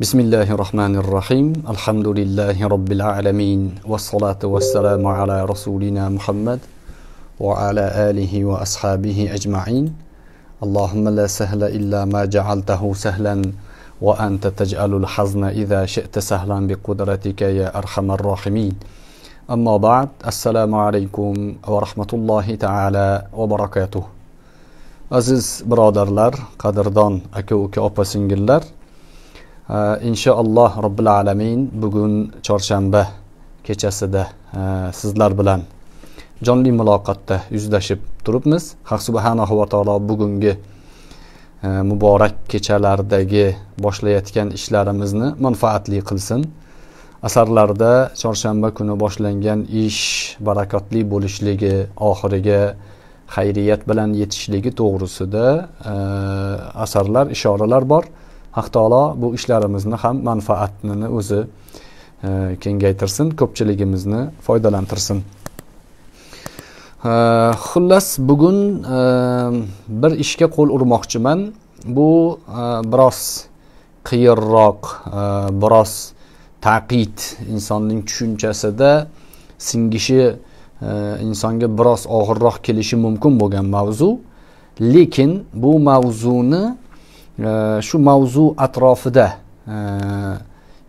Bismillahirrahmanirrahim. Elhamdülillahi Rabbil alemin. Vessalatu vesselamu ala Resulina Muhammed ve ala alihi ve ashabihi ecma'in. Allahümme la sehle illa ma cealtehu sehlen ve ente tec'alul hazne iza şe'te sehlen bi kudretike ya erhamerrahimin. Amma ba'd. Esselamu aleykum ve rahmetullahi teala ve berekatuh. Aziz braderler, kadırdan aka opa singiller. İnşaallah Rabbil Alemin bugün çarşamba keçeside sizler bilen canlı mülakatda yüzleşip durupmiz. Hak Subhanahu ve Teala bugünkü mübarek keçelerdeki başlayotgan işlerimizni manfaatli kılsın. Asarlarda çarşamba günü başlangan iş barakatli bo'lishligini oxiriga hayriyat bilan yetishligini doğrusida asarlar, işareler var. Haq Taala bu işlerimizni ham manfaatini o'zi kengaytirsin, ko'pchiligimizni foydalantirsin. Xullas bugun bir ishga qo'l urmoqchiman. Bu biroz qiyinroq, biroz taqid, insonning tushunchasida singishi, insonga biroz og'irroq kelishi mumkin bo'lgan mavzu. Lekin bu mavzuni şu mavzu atrofida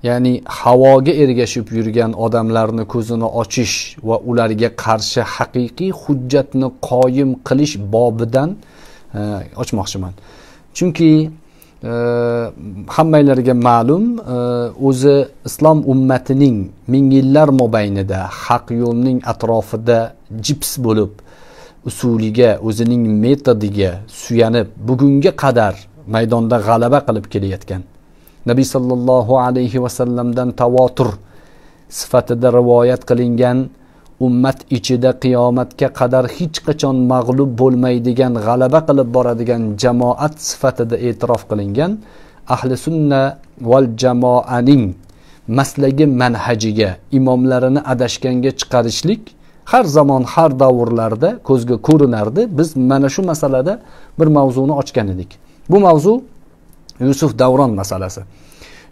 yani havoga ergashib yurgan odamlarni ko'zini ochish va ularga qarshi haqiqiy hujjatni qoyim qilish bobidan ochmoqchiman. Chunki hammalarga ma'lum, o'zi islom ummatining ming yillar mobaynida haq yo'lning atrofida jips bo'lib usuliga, o'zining metodiga suyanib bugunga qadar maydonda g'alaba qilib kelayotgan. Nabiy sallallohu alayhi vasallamdan tavotur sifatida rivoyat qilingan, ummat ichida qiyomatga qadar hech qachon mag'lub bo'lmaydigan, g'alaba qilib boradigan jamoat sifatida e'tirof qilingan ahli sunna val jamoaning maslagi manhajiga imomlarini adashganga chiqarishlik har zaman, har davrlarda ko'zga ko'rinardi. Biz mana shu masalada bir mavzuni ochgan edik. Bu mavzu Yusuf Davron masalasi.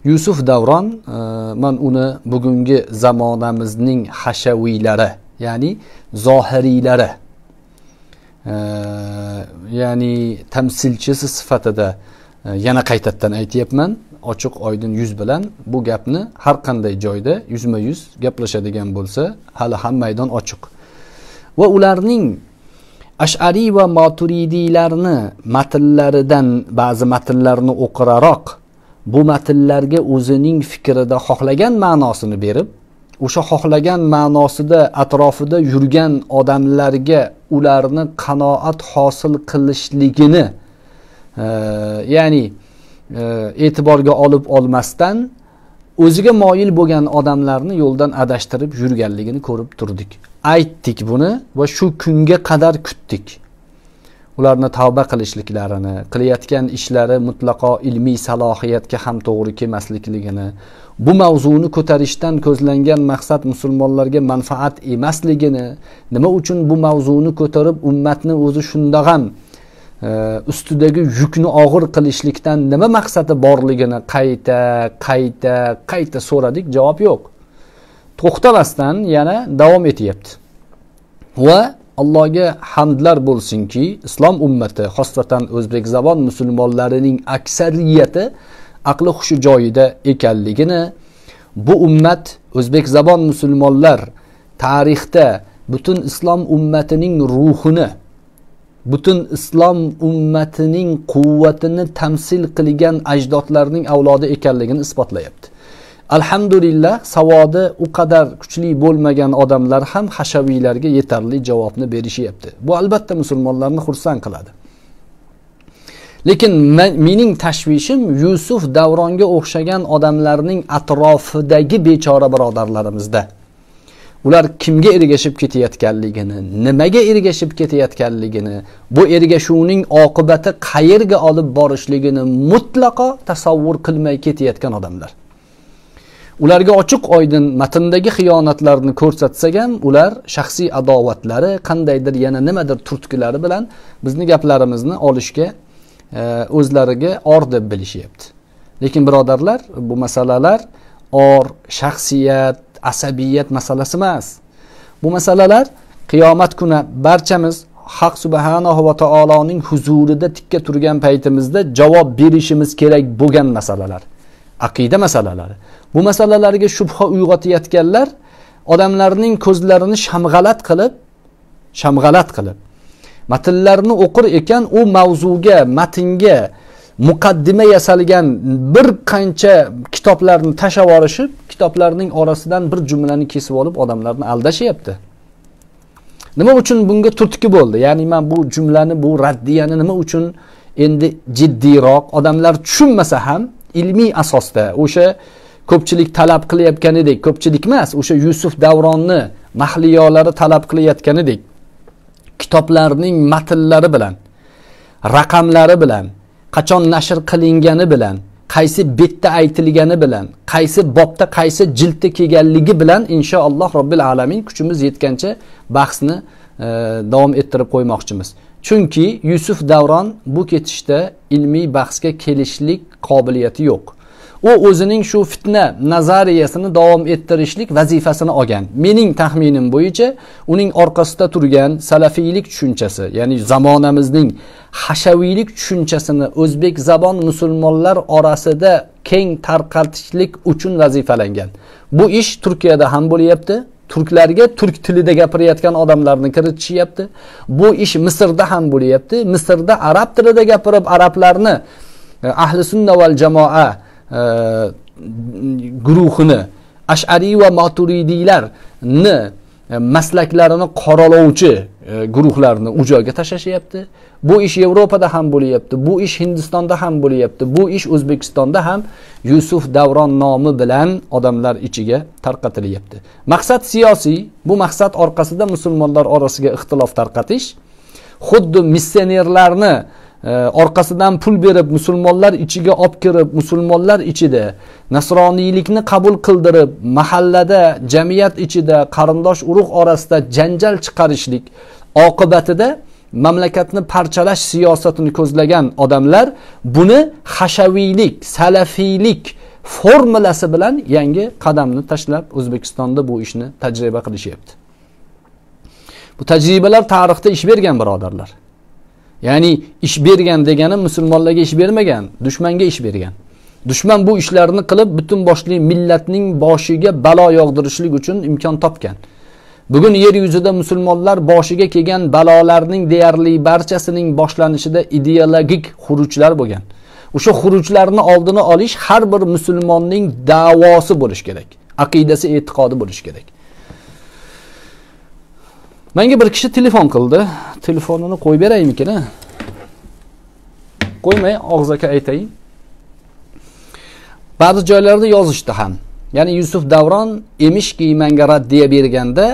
Yusuf Davron, men uni bugungi zamonamizning hashaviylari, ya'ni zohiriylari, ya'ni tamsilchisi sifatida yana qaytadan aytayapman, ochiq oydin yuz bilan bu gapni har qanday joyda yuzma-yuz gaplashadigan bo'lsa, hali ham maydon ochiq. Va ularning Ash'ari va Maturidiylarni matnlaridan ba'zi matnlarni o'qiraroq bu matnlarga o'zining fikrida xohlagan ma'nosini berib, o'sha xohlagan ma'nosida atrofida yurgan odamlarga ularni qanoat hosil qilishligini, ya'ni e'tiborga olib olmasdan o'ziga moyil bo'lgan odamlarni yo'ldan adashtirib yurganligini ko'rib turdik. Aytdik buni va shu kunga qadar kutdik. Ularni tavba qilishliklarini, qilayotgan ishlari mutlaqo ilmiy salohiyatga ham to'g'ri kelmasligini, bu mavzuni ko'tarishdan ko'zlangan maqsad musulmonlarga manfaat emasligini, nima uchun bu mavzuni ko'tarib ummatni o'zi shundag'am ustidagi yukni og'ir qilishlikdan nima maqsadi borligini qayta so'radik, javob yo'q. To'xtamasdan yana davom etyapti. Va Allohga hamdlar bo'lsinki, islom ummati, xosatan o'zbek zabon musulmonlarining aksariyati aqli hushi joyida ekanligini, bu ummat o'zbek zabon musulmonlar tarixda butun islom ummatining ruhini, butun islom ummatining quvvatini tamsil qilgan ajdodlarning avlodi ekanligini isbotlayapti. Alhamdulillah, savodi u kadar kuchli bo'lmagan odamlar ham hashaviylarga yetarli javobni berishyapti. Bu albatta musulmonlarni xursand qiladi. Lekin mening tashvishim Yusuf Davronga o'xshagan odamlarning atrofidagi bechora birodarlarimizda. Ular kimga ergashib ketayotganligini, nimaga ergashib ketayotganligini, bu ergashuvning oqibati qayerga olib borishligini mutlaqo tasavvur qilmay ketayotgan odamlar. Ularga ochiq oydin matndagi xiyonatlarni ko'rsatsak ham, ular shaxsiy adovatlari, qandaydir yana nimadir turtkilari bilan bizni gaplarimizni olishga o'zlariga or deb bilishyapti. Lekin birodarlar, bu masalalar or, shaxsiyat, asabiyat masalasi emas. Bu masalalar qiyomat kuni barchamiz Haq subhanahu va taoloning huzurida tikka turgan paytimizda javob berishimiz kerak bo'lgan masalalar, aqida masalalari. Bu masalalarga shubha uyg'otayotganlar odamlarning ko'zlarini shamg'alat qilib matnlarni o'qir ekan, u mavzuga, matnga muqaddima yasalgan bir qancha kitoblarni tashlab yuborishib, kitoblarning orasidan bir jumlani kesib olib odamlarni aldashyapti. Nima uchun bunga turtki bo'ldi? Ya'ni men bu jumlani, bu raddiyani nima uchun endi jiddiyroq, odamlar tushunmasa ham ilmiy asosda o'sha ko'pchilik talab qilayotganidek, ko'pchilik emas, o'sha Yusuf Davronni mahliyolari talab qilayotganidek kitoblarning matnlari bilan, raqamlari bilan, qachon nashr qilingani bilan, qaysi betda aytilgani bilan, qaysi bobda, qaysi jildda kelganligi bilan inshaalloh robbil alamin kuchimiz yetgancha bahsni davom ettirib qo'ymoqchimiz. Chunki Yusuf Davron bu ketishda ilmiy bahsga kelishlik qobiliyati yo'q. U o'zining shu fitna nazariyasini davom ettirishlik vazifasini olgan. Mening taxminim bo'yicha uning orqasida turgan salafiylik tushunchasi, ya'ni zamonamizning hashaviylik tushunchasini o'zbek zabon musulmonlar orasida keng tarqatishlik uchun vazifalangan. Bu ish Turkiyada ham bo'lyapti. Turklarga turk tilida gapirayotgan odamlarni kiritishyapti. Bu ish Misrda ham bo'lyapti. Misrda arab tilida gapirib arablarni ahli sunna val jamoa guruhini, Ash'ariy va Maturidiylarni maslaklarini qoralovchi guruhlarni u joyga tashlashyapti. Bu ish Yevropada ham bo'lyapti, bu ish Hindistonda ham bo'lyapti, bu ish O'zbekistonda ham Yusuf Davron nomi bilan odamlar ichiga tarqatilyapti. Maqsad siyosiy, bu maqsad orqasida musulmonlar orasiga ixtilof tarqatish, xuddi missionerlarni orqasidan pul berib musulmonlar ichiga olib kirib, musulmonlar ichida nasroniylikni qabul qildirib, mahallada, jamiyat ichida, qarindosh urug' orasida janjal chiqarishlik oqibatida mamlakatni parchalash siyosatini ko'zlagan odamlar buni hashaviylik, salafiylik formulasi bilan yangi qadamni tashlab O'zbekistonda bu ishni tajriba qilishyapti. Bu tajribalar tarixda ish bergan birodarlar. Ya'ni ish bergan degani musulmonlarga ish bermagan, dushmanga ish bergan. Dushman bu ishlarni qilib butun boshli millatning boshiga balo yog'dirishlik uchun imkon topgan. Bugun yer yuzida musulmonlar boshiga kelgan balolarning deyarli barchasining boshlanishida ideologik xurujlar bo'lgan. O'sha xurujlarni oldini olish har bir musulmonning da'vosi bo'lish kerak, aqidasi, e'tiqodi bo'lish kerak. Menga bir kishi telefon qildi. Telefonini qo'yib beraymi-kana? Qo'ymay, og'zaki aytayin. Ba'zi joylarda yozishdi ham. Ya'ni Yusuf Davron emishki menga raddiya berganda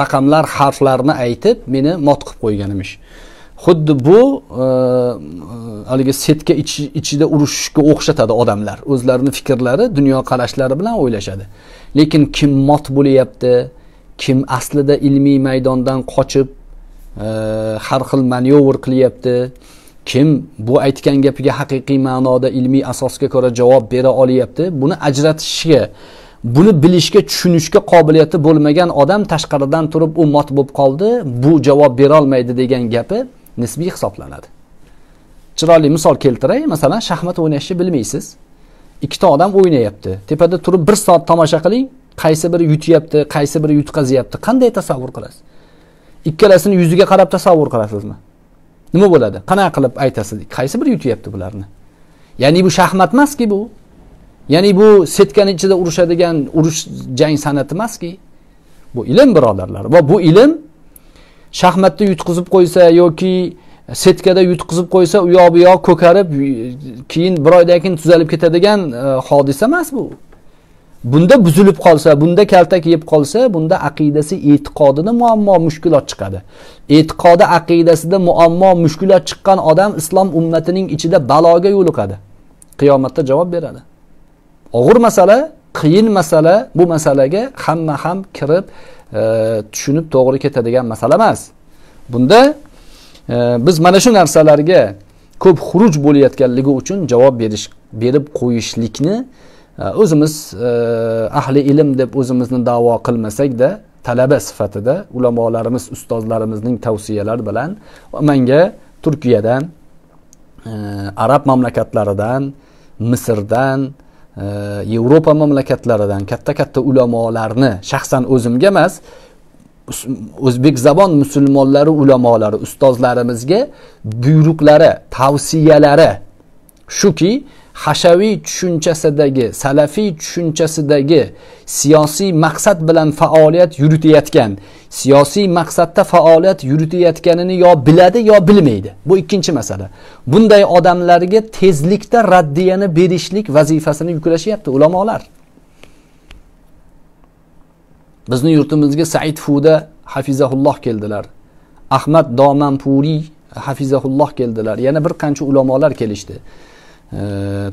raqamlar, harflarni aytib meni mot qilib qo'ygan emish. Xuddi bu haliga setka ichida urushishga o'xshatadi odamlar. O'zlarining fikrlari, dunyo qarashlari bilan o'ylashadi. Lekin kim mot bo'lyapti? Kim aslida ilmiy maydondan qochib har xil manevr qilyapti? Kim bu aytgan gapiga haqiqiy ma'noda ilmiy asosga ko'ra javob bera olyapti? Buni ajratishga, buni bilishga, tushunishga qobiliyati bo'lmagan odam tashqaridan turib u mot bo'lib qoldi, bu javob bera olmaydi degan gapi nisbiy hisoblanadi. Chiroyli misol keltiray. Masalan, shaxmat o'ynashni bilmaysiz. Ikkita odam o'ynayapti. Tepada turib 1 soat tomosha qiling. Qaysi biri yutyapti, qaysi biri yutqazyapti, qanday tasavvur qilasiz? Ikkalasini yuziga qarab tasavvur qilasizmi? Nima bo'ladi? Qanaqa qilib aytasiz? Qaysi biri yutyapti bularni? Ya'ni bu shaxmat emaski bu. Ya'ni bu setkaning ichida urushadigan urush jang san'ati emaski. Bu ilm, birodarlar. Va bu ilm shaxmatda yutqizib qo'ysa yoki setkada yutqizib qo'ysa, u yoq bu yoq ko'karib, keyin bir oydan keyin tuzalib ketadigan hodisa emas bu. Bunda buzilib qolsa, bunda kaltak yeb qolsa, bunda aqidasi, e'tiqodida muammo, mushkulot chiqadi. E'tiqodi, aqidasida muammo, mushkulot chiqqan odam islom ummatining ichida baloga yo'liqadi. Qiyomatda javob beradi. Og'ir masala, qiyin masala, bu masalaga hamma ham kirib, tushunib to'g'ri ketadigan masala emas. Bunda biz mana shu narsalarga ko'p xuruj bo'layotganligi uchun javob berib qo'yishlikni o'zimiz ahli ilm deb o'zimizni da'vo qilmasakda talaba sifatida ulamolarimiz, ustozlarimizning tavsiyalari bilan menga Turkiyadan, Arab mamlakatlaridan, Misrdan, Yevropa mamlakatlaridan katta ulamolarni shaxsan o'zimga emas, o'zbek zabon musulmonlari ulamolari ustozlarimizga buyruqlari, tavsiyalari shuki, hashaviy tushunchasidagi, salafiy tushunchasidagi siyosiy maqsad bilan faoliyat yuritayotgan, siyosiy maqsadda faoliyat yuritayotganini yo biladi yo bilmaydi. Bu ikkinchi masala. Bunday odamlarga tezlikda raddiyani berishlik vazifasini yuklashyapti ulamolar. Bizni yurtimizga Said Fuda hafizahulloh keldilar. Ahmad Domanpuri hafizahulloh keldilar. Yana bir qancha ulamolar kelishdi.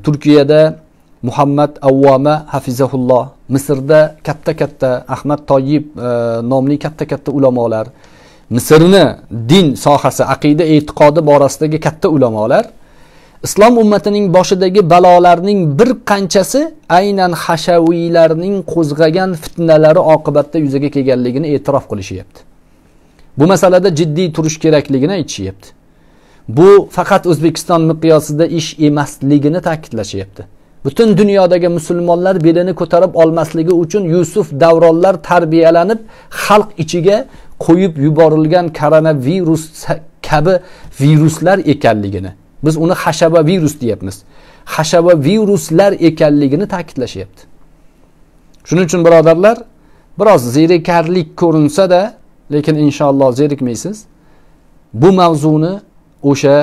Turkiyada Muhammad Avvoma hafizahulloh, Misrda katta Ahmad Toyib nomli katta ulamolar, Misrni din sohasi, aqida, e'tiqodi borasidagi katta ulamolar, islom ummatining boshidagi balolarning bir qanchasi aynan hashaviylarning qo'zg'agan fitnalari oqibatida yuzaga kelganligini e'tirof qilishyapti. Bu masalada jiddiy turish kerakligini aytishyapti. Bu faqat O'zbekiston miqyosida ish emasligini ta'kidlashyapti. Butun dunyodagi musulmonlar belini ko'tarib olmasligi uchun Yusuf davronlar tarbiyalanib xalq ichiga qo'yib yuborilgan koronavirus kabi viruslar ekanligini, biz uni hashaba virus deyapmiz. Hashaba viruslar ekanligini ta'kidlashyapti. Shuning uchun birodarlar, biroz zerikarlik ko'rinsa-da, lekin inshaalloh zerikmaysiz. Bu mavzuni o'sha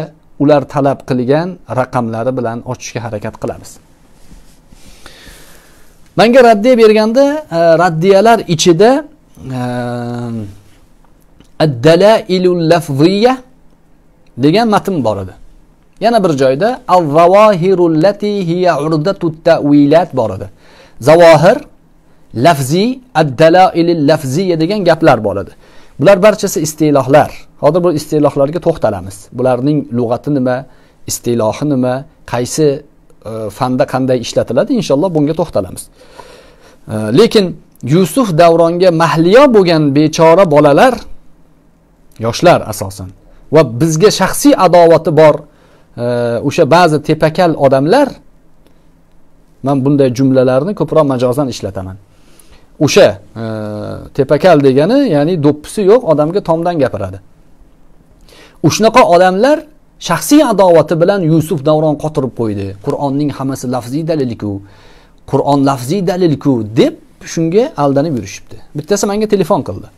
ular talab qilgan raqamlari bilan ochishga harakat qilamiz. Menga raddiya berganda, raddiyalar ichida ad-dalailul lafziyya degan matn bor edi. Yana bir joyda al-zawahirul lati hiya urdatut ta'wilat bor edi. Zawahir, lafzi, ad-dalailil lafziyya degan gaplar bor edi. Bular barchasi istilohlar. Hozir bu istilohlarga to'xtalamiz. Bularning lug'ati nima, istilohi nima, qaysi fanda qanday ishlatiladi, inshaalloh bunga to'xtalamiz. Lekin Yusuf davronga mahliyo bo'lgan bechora bolalar, yoshlar asosan va bizga shaxsiy adovati bor o'sha ba'zi tepakal odamlar, men bunday jumlalarni ko'proq majozan ishlataman. O'sha tepakal degani, ya'ni do'ppisi yo'q odamga tomdan gapiradi. O'shnaqa odamlar shaxsiy adovati bilan Yusuf davron qotirib qo'ydi. Qur'onning hammasi lafziy dalilku, Qur'on lafziy dalilku deb shunga aldanib yurishibdi. Bittasi menga telefon qildi.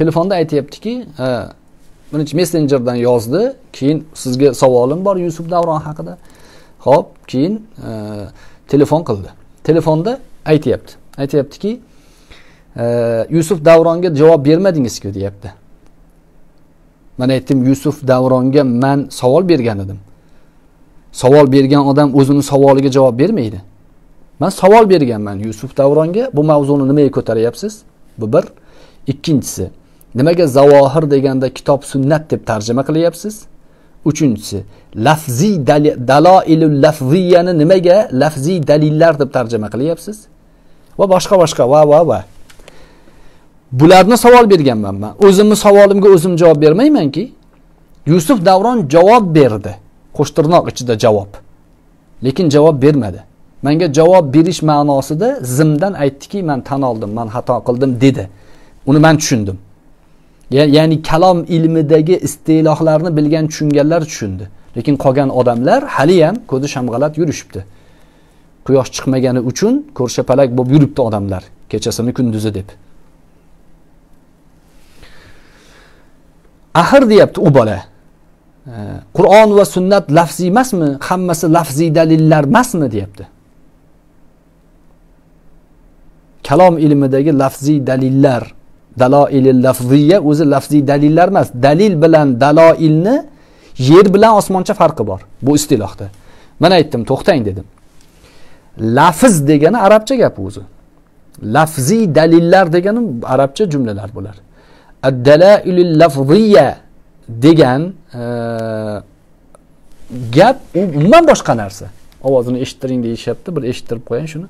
Telefonda aytayaptiki, buncha messenjerdan yozdi. Keyin sizga savolim bor Yusuf davron haqida. Xo'p, keyin telefon qildi. Telefonda aytayapti. Aytayaptiki, Yusuf davronga javob bermadingiz-ku deyapti. Men aytdim, Yusuf davronga men savol bergan edim. Savol bergan odam o'zini savoliga javob bermaydi. Men savol berganman Yusuf davronga, bu mavzuni nimaga ko'taryapsiz? Bu bir. Ikkinchisi, nimaga zavohir deganda kitob sunnat deb tarjima qilyapsiz? Uchinchisi, lafziy daloilul lafziyani nimaga lafziy dalillar deb tarjima qilyapsiz? Va boshqa va. Bularni savol berganman men. O'zimni savolimga o'zim javob bermaymanki. Yusuf davron javob berdi. Qo'shtirnoq ichida javob. Lekin javob bermadi. Menga javob berish ma'nosida zimdan aytdiki, men tan oldim, men xato qildim dedi. Uni men tushundim. Ya'ni kalom ilmidagi istilohlarni bilgan tushunganlar tushundi. Lekin qolgan odamlar hali ham ko'zi shamg'alat yurishibdi. Quyosh chiqmagani uchun ko'rshapalak bo'lib yuribdi odamlar, kechasini kunduzi deb. Axir deyapti u bola. Qur'on va sunnat lafziy emasmi? Hammasi lafziy dalillar emasmi deyapti. Kalom ilmidagi lafziy dalillar, daloilil lafziyya o'zi lafziy dalillar emas. Dalil bilan daloilni yer bilan osmoncha farqi bor bu istilohda. Men aytdim, to'xtang dedim. Lafz degani arabcha gap o'zi. Lafziy dalillar degani arabcha jumlalar bo'lar. Ad-dalailil lafziyya degan gap u umuman boshqa narsa. Ovozini eshittiring deyishyapti. Bir eshittirib qo'ying shuni.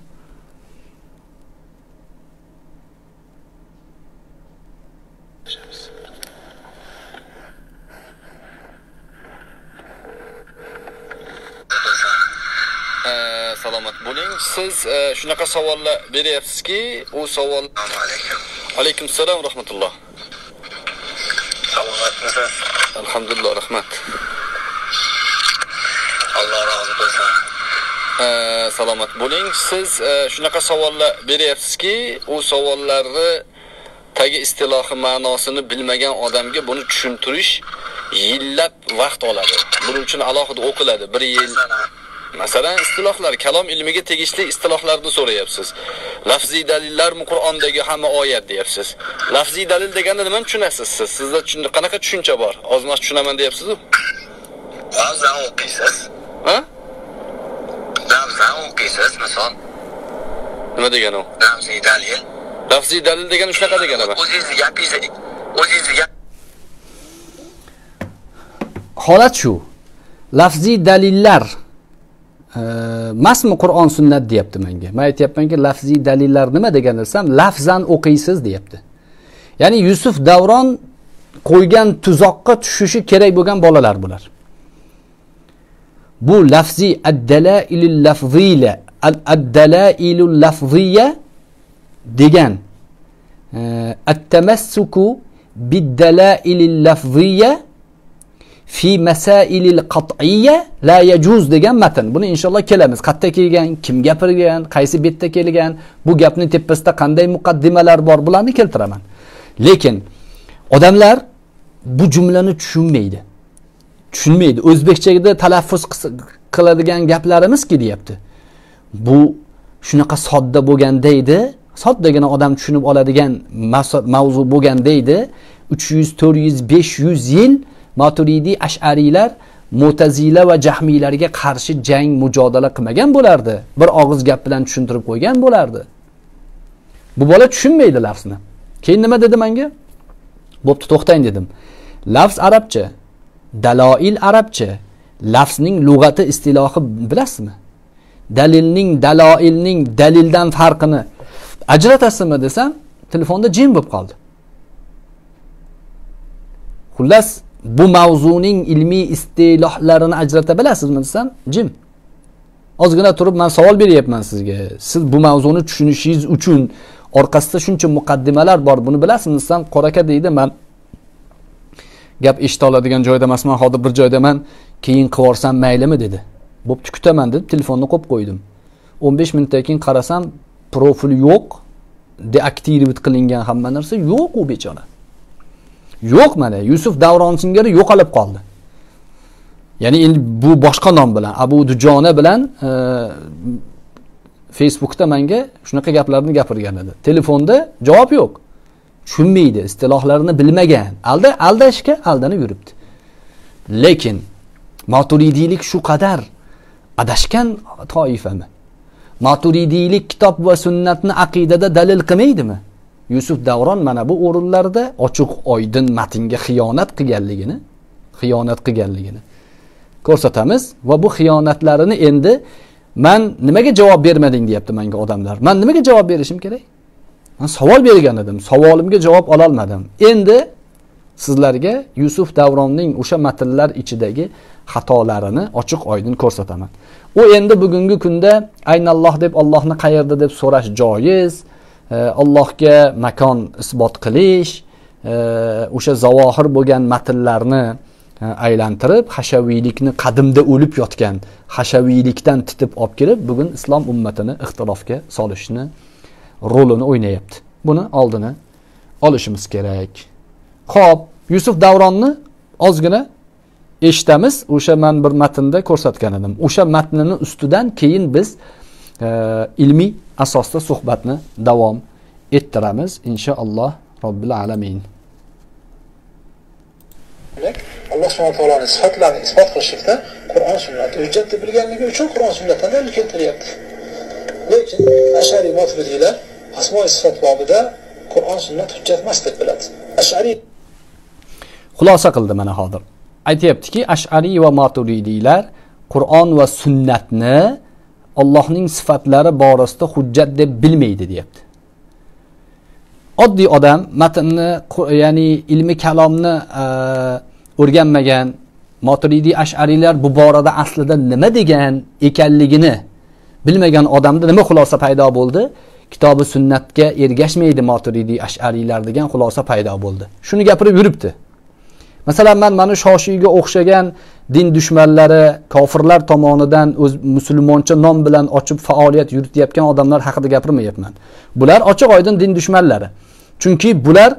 Salomat bo'ling. Siz shunaqa savollar beryapsizki, u savol. Aleykümselam ve rahmetullah. Salomatmisiz? Elhamdülillah, rahmet. Allah razı olsun. Salomat bo'ling. Siz shunaqa savollar beryapsizki, u savollarni tagi istilohi ma'nosini bilmagan odamga buni tushuntirish yillab vaqt oladi. Buning uchun alohida o'qiladi. 1 yil. Masalan, istilohlar, kalom ilmiga tegishli istilohlarni so'rayapsiz. Lafzi dalillar mu Qur'ondagi hamma oyat deyapsiz. Lafzi dalil deganda nima tushunasiz siz? Sizda qanaqa tushuncha bor? Ozmas tushunaman deyapsiz-ku. Ba'zan o'qiysiz. Ha? Ba'zan o'qiysiz, misol. Nima degani u? Lafzi dalil. Lafzi dalil degani shunaqa degani va. O'zingizni gapingizni, o'zingizni gap. Holat shu. Lafzi dalillar masmi Qur'on sunnat deyapti menga. Men aytayapmanki, lafzi dalillar nima degan bo'lsam, lafzan o'qiysiz deyapti. Ya'ni Yusuf Davron qo'ygan tuzoqqa tushishi kerak bo'lgan bolalar bular. Bu lafzi ad-dalailul lafziyya, ad-dalailul lafziyya degan at-tamassuku bid-dalailil lafziyya fi masailil qat'iyya la yajuz degan matn. Buni inshaalloh kelamiz. Qatta kelgan, kim gapirgan, qaysi betda kelgan, bu gapning tepasida qanday muqaddimalar bor, bularni keltiraman. Lekin odamlar bu jumlani tushunmaydi. Tushunmaydi. O'zbekchada talaffuz qiladigan gaplarimizki deyapti. Bu shunaqa sodda bo'lganda edi, soddagina odam tushunib oladigan mavzu bo'lganda edi. 300, 400, 500 yil Maturidi Ash'ariylar Mu'tazila va Jahmiylarga qarshi jang mujodala qilmagan bo'lardi. Bir og'iz gap bilan tushuntirib qo'ygan bo'lardi. Bu bola tushunmaydi lafzni. Keyin nima dedi menga? Bo'pti, to'xtang dedim. Lafz arabcha, daloil arabcha, lafzning lug'ati istilohi bilasizmi? Dalilning daloilning dalildan farqini ajratasizmi desam, telefonda jim bo'lib qoldi. Xullas bu mavzuning ilmiy istilohlarini ajrata bilasizmi desam, jim. Ozgina turib men savol beryapman sizga. Siz bu mavzuni tushunishingiz uchun orqasida shuncha muqaddimalar bor, buni bilasizmi desam, qoraka deydi, men gap eshita oladigan joyda emasman, hozir bir joydaman, keyin qilib borsam maylimi dedi. Bo'pti, kutaman deb telefonni qo'yib qo'ydim. 15 minutdan keyin qarasam, profil yo'q, deaktivit qilingan hamma narsa yo'q u bechora. Yo'q mana Yusuf Davron singari yo'qolib qoldi. Ya'ni bu boshqa nom bilan Abu Dujona bilan Facebookda menga shunaqa gaplarni gapirgan edi. Telefonda javob yo'q. Tushunmaydi, istilohlarni bilmagan. Aldashga aldanib yuribdi. Lekin Maturidiylik shu qadar adashgan toifami? Maturidiylik kitob va sunnatni aqidada dalil qilmaydimi? Yusuf Davron mana bu o'rinlarda ochiq oydin matnga xiyonat qilganligini ko'rsatamiz va bu xiyonatlarini endi men nimaga javob bermading deyapti menga odamlar. Men nimaga javob berishim kerak? Men savol bergan edim, savolimga javob ola olmadim. Endi sizlarga Yusuf Davronning o'sha matnlar ichidagi xatolarini ochiq oydin ko'rsataman. U endi bugungi kunda aynalloh deb Allohni qayerda deb so'rash joiz. Allohga makon isbot qilish, o'sha zavohir bo'lgan matnlarni aylantirib, hashaviylikni qadimda o'lib yotgan hashaviylikdan titib olib kelib, bugun islom ummatini ixtilofga solishni rolini o'ynayapti. Buni oldini olishimiz kerak. Xo'p, Yusuf Davronni ozgina eshitamiz. O'sha men bir matnda ko'rsatgan edim. O'sha matnini ustidan keyin biz ilmiy asosda suhbatni davom ettiramiz inshaalloh robbil alamin. Demak, Alloh subhanahu taoloning sifatlarini isbot qilishda Qur'on sunnatni hujjatni bilganligi uchun Qur'on sunnatdan dalil keltiryapti. Lekin Ash'ariy Maturidiylar asmo-i sifat bobida Qur'on sunnat hujjat emas deb biladi. Ash'ariy xulosa qildi mana hozir. aytayaptiki, Ash'ari va Maturidiler Kur'on va sunnatni Allohning sifatlari borasida hujjat deb bilmaydi deyapti. Oddiy odam matnni, ya'ni ilmi kalomni o'rganmagan Maturidi Ash'arilar bu borada aslida nima degan ekanligini bilmagan odamda nima xulosa paydo bo'ldi? Kitobi sunnatga ergashmaydi Maturidi Ash'arilar degan xulosa paydo bo'ldi. Shuni gapirib yuribdi. Masalan, mana Shoshiyga o'xshagan din dushmanlari, kofirlar tomonidan o'z musulmoncha nom bilan ochib faoliyat yuritayotgan odamlar haqida gapirmayapman. Bular ochiq-oydin din dushmanlari. Chunki bular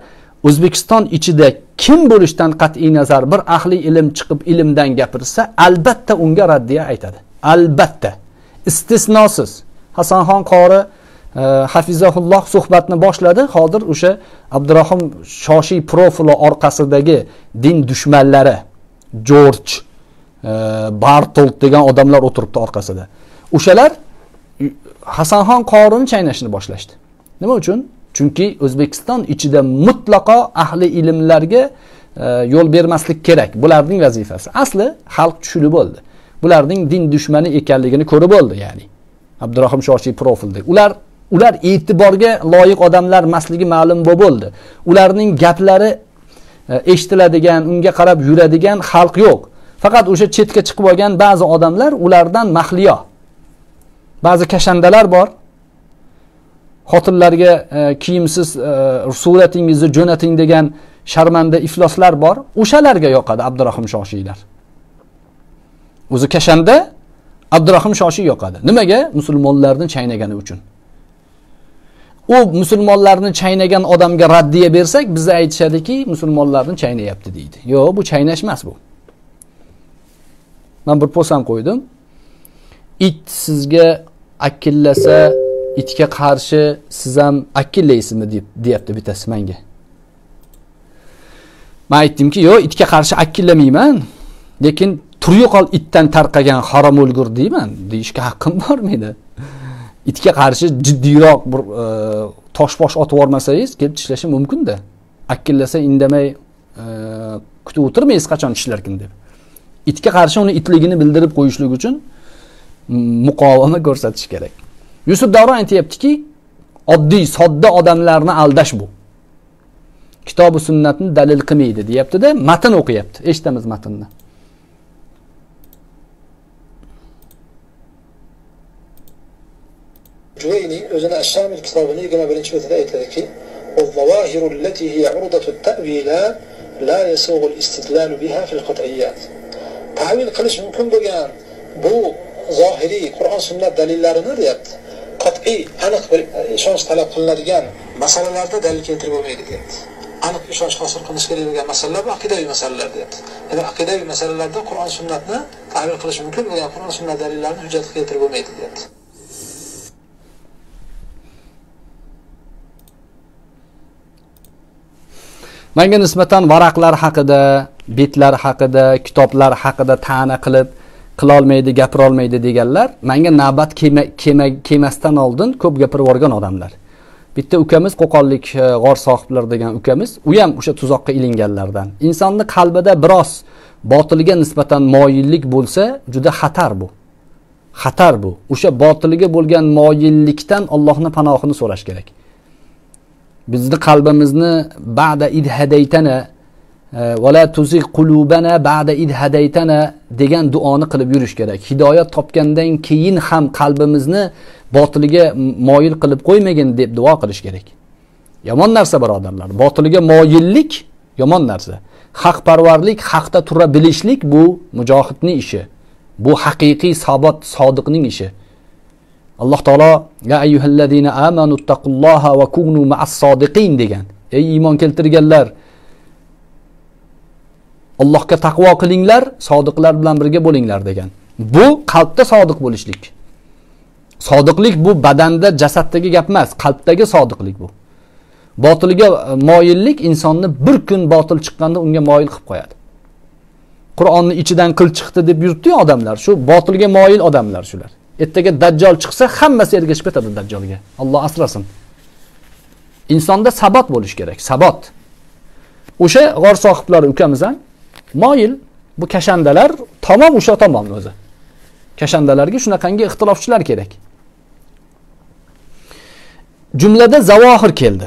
O'zbekiston ichida kim bo'lishdan qat'iy nazar bir ahli ilm chiqib ilmdan gapirsa, albatta unga raddiya aytadi. Albatta. Istisnosiz. Hasanxon qori Hafizahulloh suhbatni boshladi. Hozir o'sha Abdurahim Shoshiy profili orqasidagi din dushmanlari George Bartolt degan odamlar o'tiribdi orqasida. O'shalar Hasanxon qorini chaynashni boshlashdi. Nima uchun? Chunki O'zbekiston ichida mutlaqo ahli ilmlarga yo'l bermaslik kerak. Bularning vazifasi. Asli xalq tushunib bo'ldi. Bularning din dushmani ekanligini ko'rib bo'ldi, ya'ni Abdurahim Shoshiy profilda. Ular e'tiborga loyiq odamlar masligi ma'lum bo'ldi. Ularning gaplari eshitiladigan, unga qarab yuradigan xalq yo'q. Faqat o'sha chetga chiqib olgan ba'zi odamlar ulardan mahliyo. Ba'zi kashandalar bor. Xotinlarga kiyimsiz suratingizni jo'nating degan sharmanda ifloslar bor. O'shalarga yoqadi Abdurahim Shoshiylar. O'zi kashanda Abdurahim Shoshiy yoqadi. Nimaga? Musulmonlarni chaynagani uchun. O musulmonlarni chaynagan odamga raddiya bersak, bizga aytishadiki, musulmonlarni chaynayapti deydi. Yo'q, bu chaynash emas bu. Men bir posam qo'ydim. It sizga akillasa, itga qarshi siz ham akillaysizmi deb deyapti bittasi menga. Men aytdimki, yo'q, itga qarshi akillamayman, lekin turyoqol itdan tarqagan harom o'lgur deyman, deyishga haqqim bor meni. Itga qarshi jiddiyroq bir toshbosh otib yormasangiz, kelib tishlashi mumkin-da. Akkillasa indamay kutib o'tirmaysiz qachon tishlarkin deb. Itga qarshi uni itligini bildirib qo'yishlik uchun muqovama ko'rsatish kerak. Yusuf Davron aytayaptiki, oddiy, sodda odamlarni aldash bu. Kitobi sunnatni dalil qilmaydi deyapti-da, matn o'qiyapti. Eshitamiz matnni. Cüveyni özüne Eşşamil kitabını 21. metine ekledi ki وَالظَّوَاهِرُ الَّتِي هِيَ عُرْضَةُ التَّأْوِيلَا لَا يَسُوغُ الْاِسْتِدْلَالُ بِهَا فِي الْقَطْعِيَّاتِ Tavil kılıç mümkün bo'lgan bu zahiri Kur'an sünnet delillerini de yaptı. Kat'i, anık bir ishonch talab qilinadigan masalalarda delil keltirib bo'lmaydi deyapti. Anık ishonch hosil qilish kerak masalalar bu aqidaviy masalalar deyapti. Ya'ni aqidaviy masalalarda Kur'an sünnetini tavil qilish mümkün bo'lgan Kur'an sünnet delillerini hujjat keltirib bo'lmaydi deyapti. Menga nisbatan varaqlar haqida, betlar haqida, kitoblar haqida ta'na qilib qila olmaydi, gapira olmaydi deganlar, menga navbat kelmasdan oldin ko'p gapirib o'rgan odamlar. Bitta ukamiz Qo'qonlik g'or sohiblar degan ukamiz, u ham o'sha tuzoqqa ilinganlardan. Insonning qalbida biroz botilga nisbatan moyillik bo'lsa, juda xatar bu. Xatar bu. O'sha botilga bo'lgan moyillikdan Allohning panohini so'rash kerak. Bizni qalbimizni ba'da id hadaytana va la tuzigh qulubana ba'da id hadaytana degan duoni qilib yurish kerak. Hidoyat topgandan keyin ham qalbimizni botiliga moyil qilib qo'ymagin deb duo qilish kerak. Yomon narsa birodarlar. Botiliga moyillik yomon narsa. Haqparvarlik, haqda tura bilishlik bu mujohidning ishi. Bu haqiqiy sabot sodiqning ishi. Alloh taolo ya ayyuhallazina amanu taqulloha va kunu ma'as-sodiqin degan. Ey iymon keltirganlar, Allohga taqvo qilinglar, sodiqlar bilan birga bo'linglar degan. Bu qalbda sodiq bo'lishlik. Sodiqlik bu badanda, jasaddagi gap emas, qalbdagi sodiqlik bu. Botilga moyillik insonni bir kun botil chiqqanda unga moyil qilib qo'yadi. Qur'onni ichidan qil chiqdi deb yurtdi-yu odamlar, shu botilga moyil odamlar shular. Ertaga dajjal chiqsa, hammasi ergashib ketadi dajjalga. Alloh asrasin. Insonda sabot bo'lish kerak, sabot. O'sha g'or sohiblari ukamiz ham moyil, Bu kashandalar tamam o'sha tamam o'zi. Kashandalarga shunaqangi ixtilofchilar kerak. Jumlada zavohir keldi.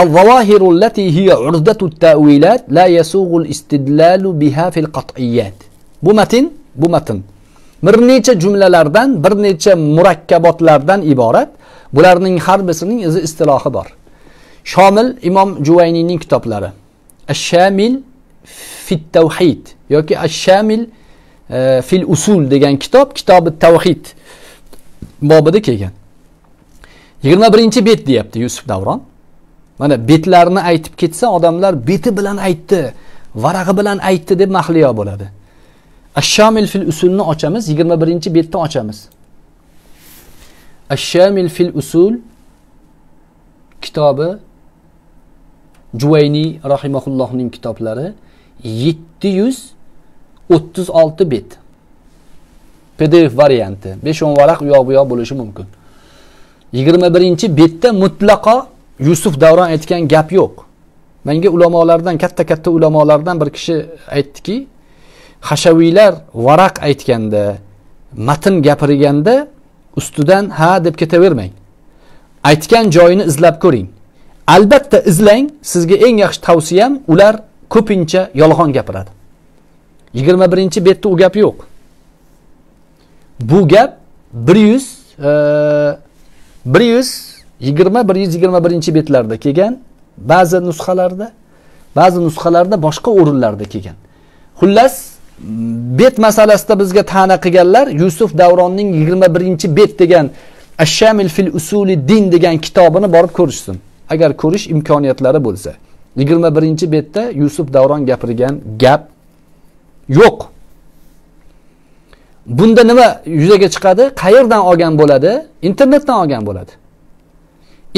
Al-zavahiru allati hiya urdatu at-ta'wilat la yasughu al-istidlalu biha fil qat'iyyat. Bu matn bir necha jumlalardan, bir necha murakkabotlardan iborat. Bularning har birining o'zi istilohi bor. Shomil Imom Juvayniyning kitoblari. Ash-Shamil fit tavhid yoki Ash-Shamil fil usul degan kitob, kitobi tavhid bobida kelgan. 21-bet deyapti Yusuf Davron. Mana betlarni aytib ketsa odamlar beti bilan aytdi, varag'i bilan aytdi deb mahliyo bo'ladi. Ash-Shamil fil usulni ochamiz, 21-betni ochamiz. Ash-Shamil fil usul kitobi Juvayniy rahimahullohning kitoblari 736 bet. PDF varianti 5-10 varaq uyoq-buyoq bo'lishi mumkin. 21-betda mutlaqo Yusuf Davron aytgan gap yo'q. Menga ulamolardan, katta-katta ulamolardan bir kishi aytdiki, Hashaviylar varaq aytganda, matn gapirganda ustidan ha deb ketavermang. Aytgan joyini izlab ko'ring. Albatta izlang, sizga eng yaxshi tavsiyam, ular ko'pincha yolg'on gapiradi. 21-betda u gap yo'q. Bu gap 120-121 betlarda kelgan, ba'zi nusxalarda boshqa o'rinlarda kelgan. Xullas, bet masalasida bizga ta'na qilganlar Yusuf Davronning 21-bet degan Ash-Shamil fil usuli din degan kitobini borib ko'rishsin. Agar ko'rish imkoniyatlari bo'lsa. 21-betda Yusuf Davron gapirgan gap yo'q. Bunda nima yuzaga chiqadi? Qayerdan olgan bo'ladi? Internetdan olgan bo'ladi.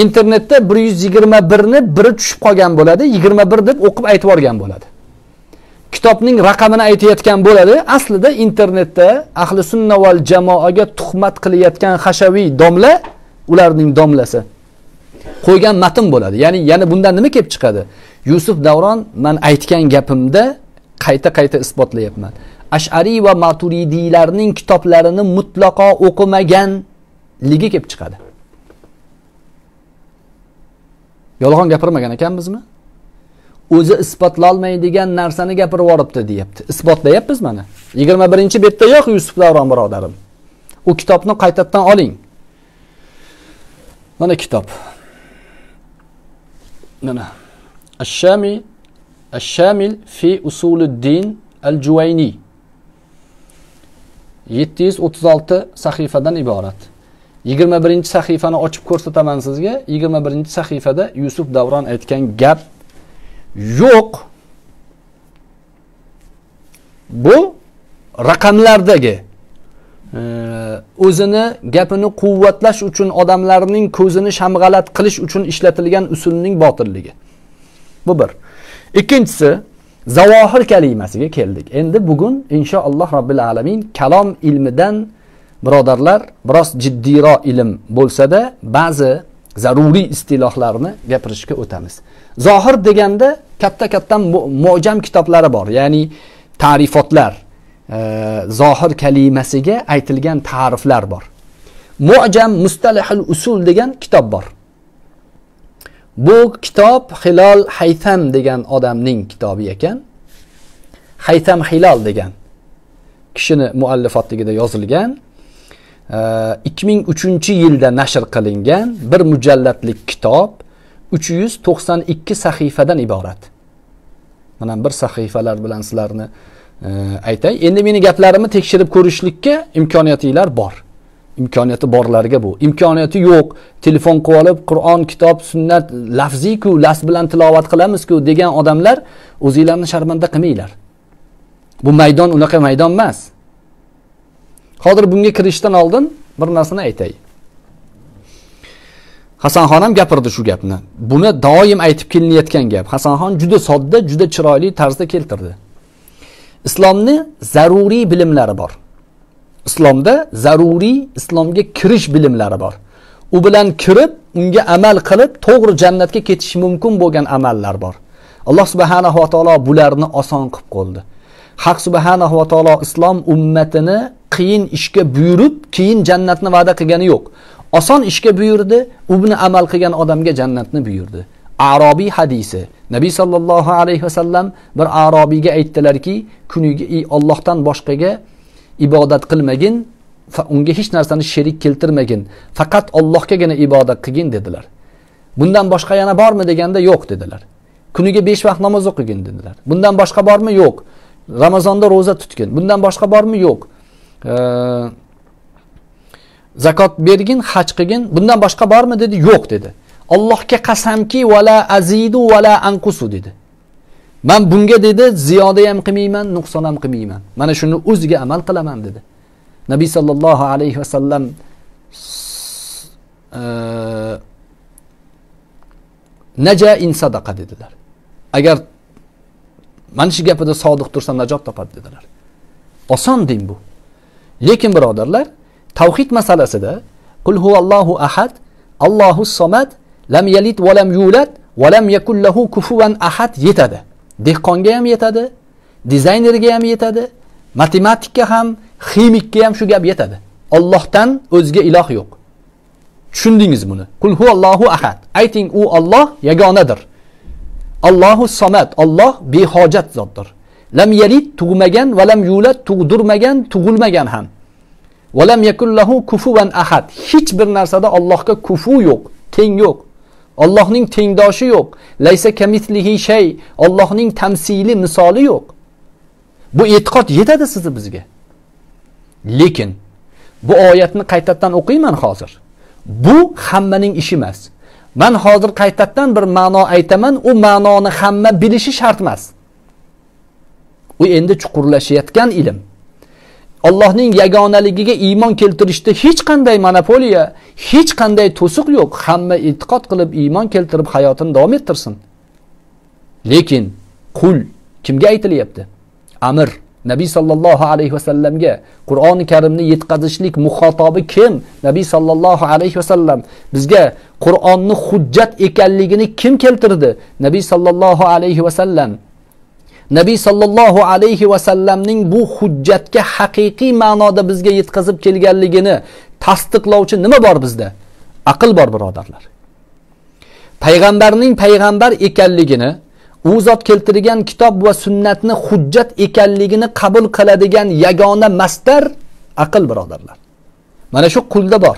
Internetda 121 ni biri tushib qolgan bo'ladi, 21 deb o'qib aytib o'rgan bo'ladi. Kitobning raqamini aytayotgan bo'ladi. Aslida internetda ahli sunna val jamoaga tuhmat qilayotgan Hashaviy domla, ularning domlasi qo'ygan matn bo'ladi. Ya'ni bundan nima kelib chiqadi? Yusuf Davron men aytgan gapimda qayta-qayta isbotlayapman. Ash'ariy va Maturidiylarning kitoblarini mutlaqo o'qimaganligi kelib chiqadi. Yolg'on gapirmagan ekanmizmi? O'zi isbotla olmaydigan narsani gapirib yoribdi deyapti. Isbotlayapmiz mana. 21-betda yo'q Yusuf Davron birodarim. U kitobni qaytadan oling. Mana kitob. Mana Ash-Shamil fi Usulid-Din al-Juvayniy. 736 sahifadan iborat. 21-sahifani ochib ko'rsataman sizga. 21-sahifada Yusuf Davron aytgan gap yo'q. Bu raqamlardagi o'zini gapini quvvatlash uchun odamlarning ko'zini shamg'alat qilish uchun ishlatilgan usulning botilligi. Bu bir. Ikkinchisi zavohir kalimasiga keldik. Endi bugun inshaalloh robbil alamin kalom ilmidan birodarlar, biroz jiddiyroq ilm bo'lsa-da, ba'zi zaruriy istilohlarni gapirishga o'tamiz. Zohir deganda katta-katta mu'jam kitoblari bor, ya'ni ta'rifotlar, zohir kalimasiga aytilgan ta'riflar bor. Mu'jam mustalahul usul degan kitob bor. Bu kitob Hilol Haytham degan odamning kitobi ekan. Haytham Hilol degan kishini muallifotligida yozilgan. 2003-yilda nashr qilingan bir mujallatlik kitob 392 sahifadan iborat. Mana bir sahifalar bilan sizlarni aytay. Endi meni gaplarimni tekshirib ko'rishlikka imkoniyatinglar bor. Imkoniyati borlarga bu. Imkoniyati yo'q, telefon qilib olib Qur'on, kitob, sunnat lafziy-ku, las bilan tilovat qilamiz-ku degan odamlar o'zinglarni sharmanda qilmanglar. Bu maydon unaqa maydon emas. Hozir bunga kirishdan oldin bir narsani aytay. Hasanxonim gapirdi shu gapni. Buni doim aytib kelinayotgan gap. Hasanxon juda sodda, juda chiroyli tarzda keltirdi. Islomni zaruriy bilimlari bor. Islomda zaruriy islomga kirish bilimlari bor. U bilan kirib, unga amal qilib, to'g'ri jannatga ketish mumkin bo'lgan amallar bor. Alloh subhanahu va taolo bularni oson qilib qo'ydi. Hak subhanahu va taolo islom ummatini qiyin ishga buyurib, keyin jannatni va'da qilgani yo'q. Oson ishga buyurdi, u buni amal qilgan odamga jannatni buyurdi. Arabiy hadisi. Nabiy sallallohu alayhi vasallam bir Arabiyga aytdilarki, kuniga Allohdan boshqaga ibodat qilmagin, unga hech narsani sherik keltirmagin, faqat Allohgagina ibodat qilgin dedilar. Bundan boshqa yana bormi deganda yo'q dedilar. Kuniga 5 vaqt namoz o'qigin dedilar. Bundan boshqa bormi? Yo'q. Ramazonda roza tutgin. Bundan boshqa bormi? Yo'q. Zakot bergin, haj qilgin. Bundan boshqa bormi dedi? Yo'q dedi. Allohga qasamki vala azidu vala anqusu dedi. Men bunga dedi ziyoda ham qilmayman, nuqson ham qilmayman. Mana shuni o'ziga amal qilaman dedi. Nabiy sallallohu alayhi vasallam naja in sadaqa dedilar. Agar mana shu gapida sodiq tursam najot topadi dedilar. Oson din bu. Lekin birodarlar, tavhid masalasida qul huvallohu ahad, Allohus somad, lam yalid va lam yulad va lam yakul lahu kufuwan ahad yetadi. Dehqonga ham yetadi, dizaynerga ham yetadi, matematikka ham, ximikka ham shu gap yetadi. Allohdan o'zga iloh yo'q. Tushundingiz buni? Qul huvallohu ahad. Ayting u Alloh yagonadir. Allohus somad, Alloh behojat zotdir. Lam yalid tug'magan va lam yulad tug'dirmagan, tug'ilmagan ham. Va lam yakul lahu kufuwan ahad. Hech bir narsada Allohga kufu yo'q, teng yo'q. Allohning tengdoshi yo'q. Laysa kamithlihi shay. Allohning tamsili misoli yo'q. Bu e'tiqod yetadi sizni bizga. Lekin bu oyatni qaytadan o'qiyman hozir. Bu hammaning ishi emas. Men hozir qaytadan bir ma'no aytaman, u ma'noni hamma bilishi shart emas. U endi chuqurlashayotgan ilm. Allohning yagonaligiga iymon keltirishda hech qanday monopoliya, hech qanday to'siq yo'q. Hamma e'tiqod qilib, iymon keltirib hayotini davom ettirsin. Lekin qul kimga aytilyapti? Amir, Nabiy sallallohu alayhi vasallamga. Qur'oni Karimni yetkazishlik muxotobi kim? Nabiy sallallohu alayhi vasallam. Bizga Qur'onni hujjat ekanligini kim keltirdi? Nabiy sallallohu alayhi vasallam. Nabiy sallallohu alayhi vasallamning bu hujjatga haqiqiy ma'noda bizga yetkazib kelganligini tasdiqlovchi nima bor bizda? Aql bor, birodarlar. Payg'ambarning payg'ambar ekanligini, u zot keltirgan kitob va sunnatni hujjat ekanligini qabul qiladigan yagona masdar aql, birodarlar. Mana shu qulda bor.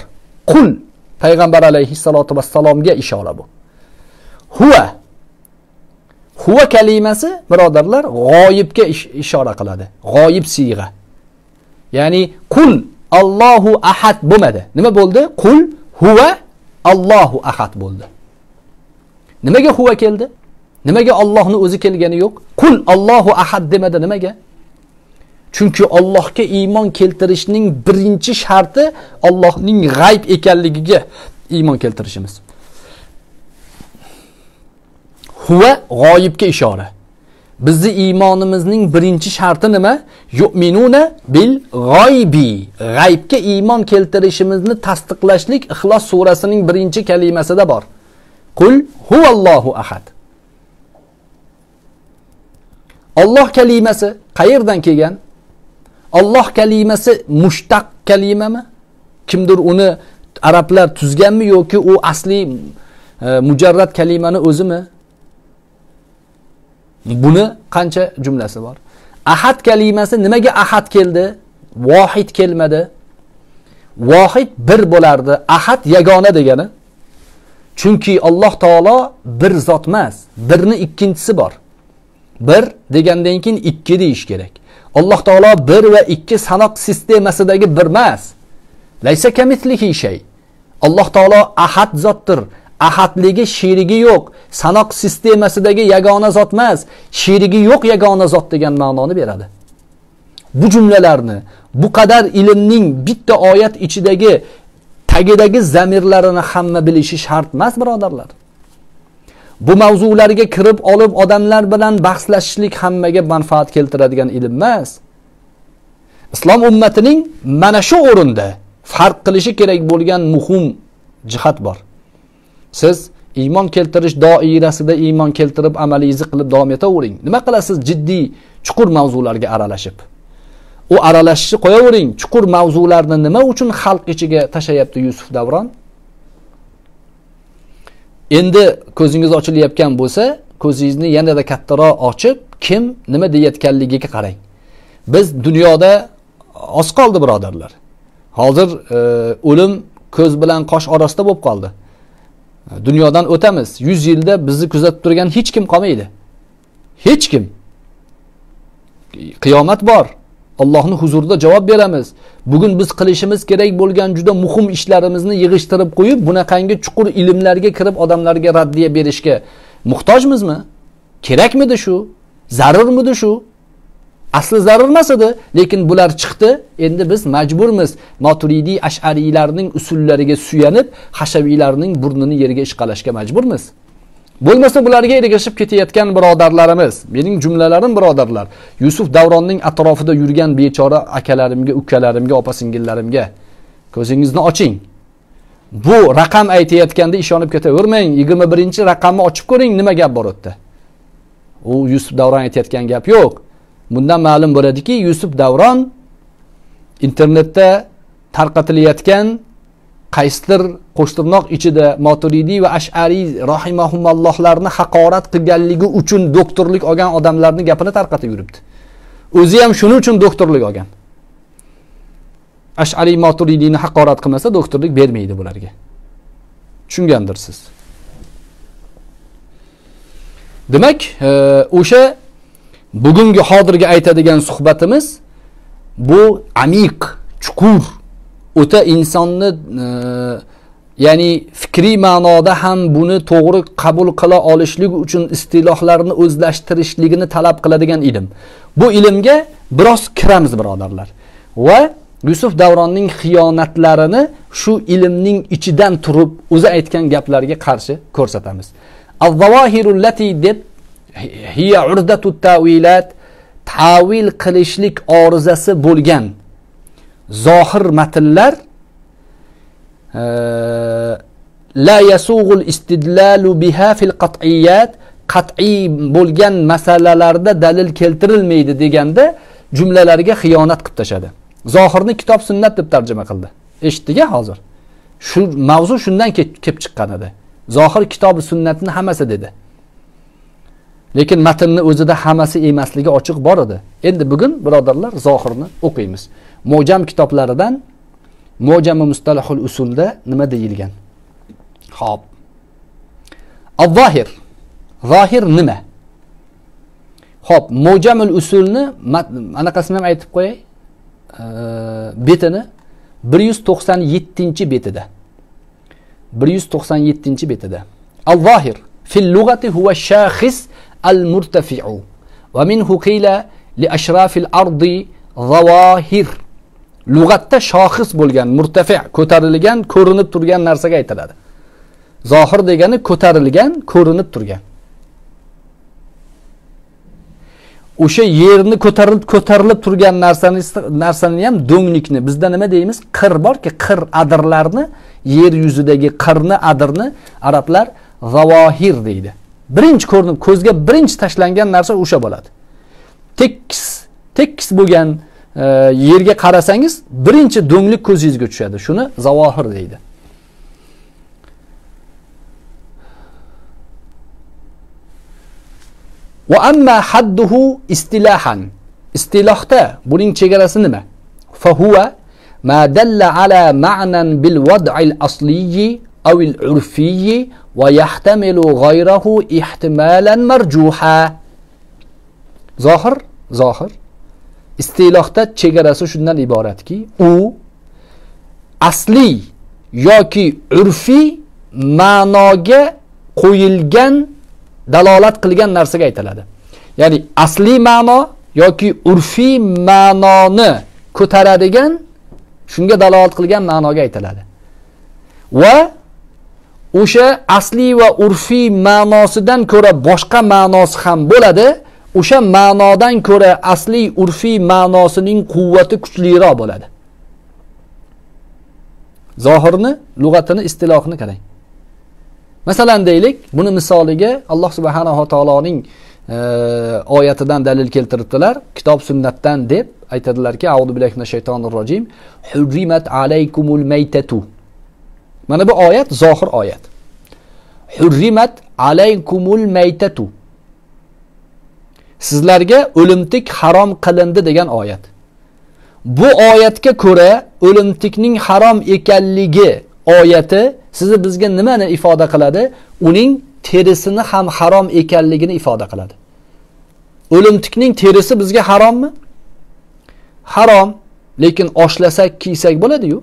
Qul payg'ambar alayhissalotu vassalomga ishora bu. Huwa Huva kalimasi, birodarlar, g'oyibga ishora qiladi. G'oyib siyg'a. Ya'ni qul Allohu ahad bo'lmadi. Nima bo'ldi? Qul huva Allohu ahad bo'ldi. Nimaga huva keldi? Nimaga Allohning o'zi kelgani yo'q? Qul Allohu ahad demadi nimaga? Chunki Allohga iymon keltirishning birinchi sharti Allohning g'ayb ekanligiga iymon keltirishimiz. Huva g'oyibga ishora. Bizni iymonimizning birinchi sharti nima? Yu'minuna bil g'oybi. G'aybga iymon keltirishimizni tasdiqlashlik Ixlos surasining 1-kalimasida bor. Qul huvallohu ahad. Alloh kalimasi qayerdan kelgan? Alloh kalimasi mushtaq kalimami? Kimdir uni arablar tuzganmi yoki u asli mujarrad kalimani o'zimi? Buni qancha jumlasi bor. Ahad kalimasi nimaga ahad keldi? Vohid kelmadi. Vohid bir bo'lardi. Ahad yagona degani. Chunki Alloh taolo bir zot emas, birni ikkinchisi bor. Bir degandan keyin ikki deyish kerak. Alloh taolo bir va ikki sanoq sistemasidagi bir emas. Laysa kamithlihi shay. Alloh taolo ahad zotdir. Ahadligi shirigi yo'q. Sanoq sistemasidagi yagona zot emas, shirigi yo'q yagona zot degan ma'noni beradi. Bu jumlalarni, bu qadar ilmning bitta oyat ichidagi tagidagi zamirlarini hamma bilishi shart emas, birodarlar. Bu mavzularga kirib olib odamlar bilan bahslashishlik hammaga manfaat keltiradigan ilm emas. Islom ummatining mana shu o'rinda farq qilishi kerak bo'lgan muhim jihat bor. Siz iymon keltirish doirasida iymon keltirib amalingizni qilib davom etavering. Nima qilasiz? Jiddiy chuqur mavzularga aralashib. O aralashishni qo'yavering, chuqur mavzularni nima uchun xalq ichiga tashayapti Yusuf Davron? Endi ko'zingiz ochilayotgan bo'lsa, ko'zingizni yanada kattaroq ochib, kim nima deyayotganligiga qarang. Biz dunyoda oz qoldi birodarlar. Hozir o'lim ko'z bilan qosh orasida bo'lib qoldi. Dunyodan o'tamiz. 100 yilda bizni kuzatib turgan hech kim qolmaydi. Hech kim. Qiyomat bor. Allohning huzurida javob beramiz. Bugun biz qilishimiz kerak bo'lgan juda muhim ishlarimizni yig'ishtirib qo'yib, bunaqangi chuqur ilmlarga kirib odamlarga raddiya berishga muhtojmizmi? Kerakmidi shu? Zarurmidi shu? Asli zarur emas edi, lekin bular chiqdi. Endi biz majburmiz Maturidiy Ash'ariylarning usullariga suyanib, Hashaviylarning burnini yerga ishqalashga majburmiz. Bo'lmasa bularga ergashib ketayotgan birodarlarimiz, mening jumlalarim birodarlar, Yusuf Davronning atrofida yurgan bechora akalarimga, ukalarimga, opa-singillarimga ko'zingizni oching. Bu raqam aytayotganda ishonib ketavermang. 21-raqamni ochib ko'ring, nima gap bor o'tda. U Yusuf Davron aytayotgan gap yo'q. Bundan ma'lum bo'ladiki, Yusuf Davron internetda tarqatilayotgan qaysidir qo'shtirnoq ichida Maturidiy va Ash'ariy rahimahumullohlarni haqorat qilganligi uchun doktorlik olgan odamlarni gapini tarqatib yuribdi. O'zi ham shuning uchun doktorlik olgan. Ash'ariy Maturidiyni haqorat qilmasa doktorlik bermaydi bularga. Tushungandirsiz. Demak, o'sha bugungi hozirga aytadigan suhbatimiz bu amiq, chuqur o'ta insonni ya'ni fikriy ma'noda ham buni to'g'ri qabul qila olishlik uchun istilohlarni o'zlashtirishligini talab qiladigan ilm. Bu ilmga biroz kiramiz birodarlar. Va Yusuf Davronning xiyonatlarini shu ilmning ichidan turib o'zi aytgan gaplarga qarshi ko'rsatamiz. Az-zawahirul lati deb hiya urdatut ta'wilat, ta'wil qilishlik orzasi bo'lgan zohir matnlar la yasugul istidlalu biha fil qat'iyat, qat'iy bo'lgan masalalarda dalil keltirilmaydi deganda jumlalarga xiyonat qilib tashadi. Zohirni kitob sunnat deb tarjima qildi. Eshitdinga hozir. Shu mavzu shundan kelib chiqqan edi. Zohir kitobi sunnatni hammasi dedi. Lekin matnni o'zida hammasi emasligi ochiq bor edi. Endi bugun birodarlar zohirni o'qiymiz. Mo'jam kitoblaridan Mo'jam mustalahul usulda nima deyilgan? Xo'p. Az-zohir. Zohir nima? Xo'p, Mo'jamul usulni anaqasini ham aytib qo'yay. Betini 197-betida. 197-betida. Az-zohir fil lug'ati huwa shakhis al-murtafi'u va minhu qila li ashrafil ardi zawahir. Lug'atda shoxis bo'lgan, murtafi', ko'tarilgan, ko'rinib turgan narsaga aytiladi. Zohir degani ko'tarilgan, ko'rinib turgan. O'sha yerni ko'tarilib turgan narsani ham do'nglikni, bizda nima deymiz? Qir borki, qir adirlarni, yer yuzidagi qirni, adirni arablar zawahir deydi. Birinchi ko'rinib, ko'zga birinchi tashlangan narsa o'sha bo'ladi. Tekis bo'lgan yerga qarasangiz birinchi do'nglik ko'zingizga tushadi. Shuni zavohir deydi. Va amma hadduhu istilahan. Istilohda buning chegarasi nima? Fa huwa ma dalla ala ma'nan bil wad'il asliyi aw al urfiyi va yahtamilu ghayrahu ihtimalan marjuha. Zohir istilohda chegarasi shundan iboratki, u asli yoki urfiy ma'noga qo'yilgan, dalolat qilgan narsaga aytiladi. Ya'ni asli ma'no yoki urfiy ma'noni ko'taradigan, shunga dalolat qilgan ma'noga aytiladi. Va o'sha asli va urfiy ma'nosidan ko'ra boshqa ma'nosi ham bo'ladi. O'sha ma'nodan ko'ra asli urfiy ma'nosining quvvati kuchliroq bo'ladi. Zohirni, lug'atini, istilohini qarang. Masalan deylik, buni misoliga Alloh subhanahu va taoloning oyatidan dalil keltirdilar. Kitob sunnatdan deb aytadilarki, auzu billahi minash shaytonir rojim, hurrimat alaykumul maytatu. Mana bu oyat zohir oyat. Hurrimat alaykumul maytatu. Sizlarga o'limtik harom qilindi degan oyat. Bu oyatga ko'ra o'limtikning harom ekanligi oyati sizni bizga nimani ifoda qiladi? Uning terisini ham harom ekanligini ifoda qiladi. O'limtikning terisi bizga harommi? Harom, lekin oshlasak, kiysak bo'ladi-yu.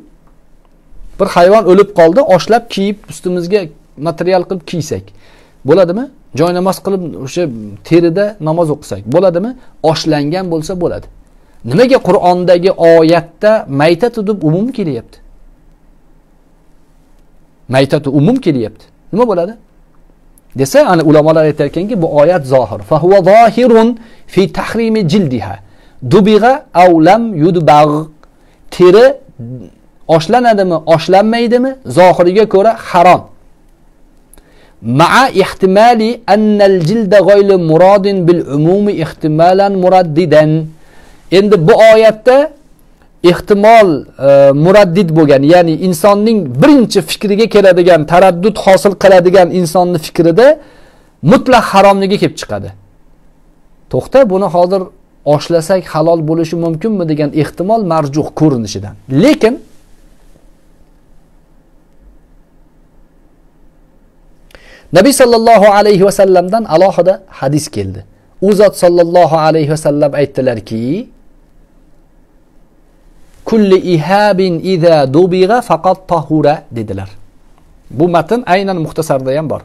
Bir hayvon o'lib qoldi, oshlab kiyib ustimizga material qilib kiysak bo'ladimi? Joy namoz qilib o'sha terida namoz o'qisak bo'ladimi? Oshlangan bo'lsa bo'ladi. Nimaga Qur'ondagi oyatda maytatu deb umum kelyapti? Maytatu umum kelyapti. Nima bo'ladi? Desa, ana ulamolar aytarkanki, bu oyat zohir. Fa huwa zohirun fi tahrimi jildiha. Dubiga aw lam yudbagh. Teri oshlanadimi, oshlanmaydimi? Zohiriga ko'ra harom. Ma'a ihtimali annal jilda g'oyli murodin bil umumi ihtimalan muraddidan. Endi bu oyatda ehtimol muraddid bo'lgan, ya'ni insonning birinchi fikriga keladigan, taraddud hosil qiladigan insonning fikrida mutlaq haromligi kelib chiqadi. To'xta, buni hozir oshlasak halol bo'lishi mumkinmi degan ehtimol marjuh ko'rinishidan. Lekin Nabiy sallallohu alayhi va sallamdan alohida hadis keldi. U zot sallallohu alayhi va sallam aytdilarki, kulli ihabin iza dubiga faqat tahura dedilar. Bu matn aynan muxtasarda ham bor.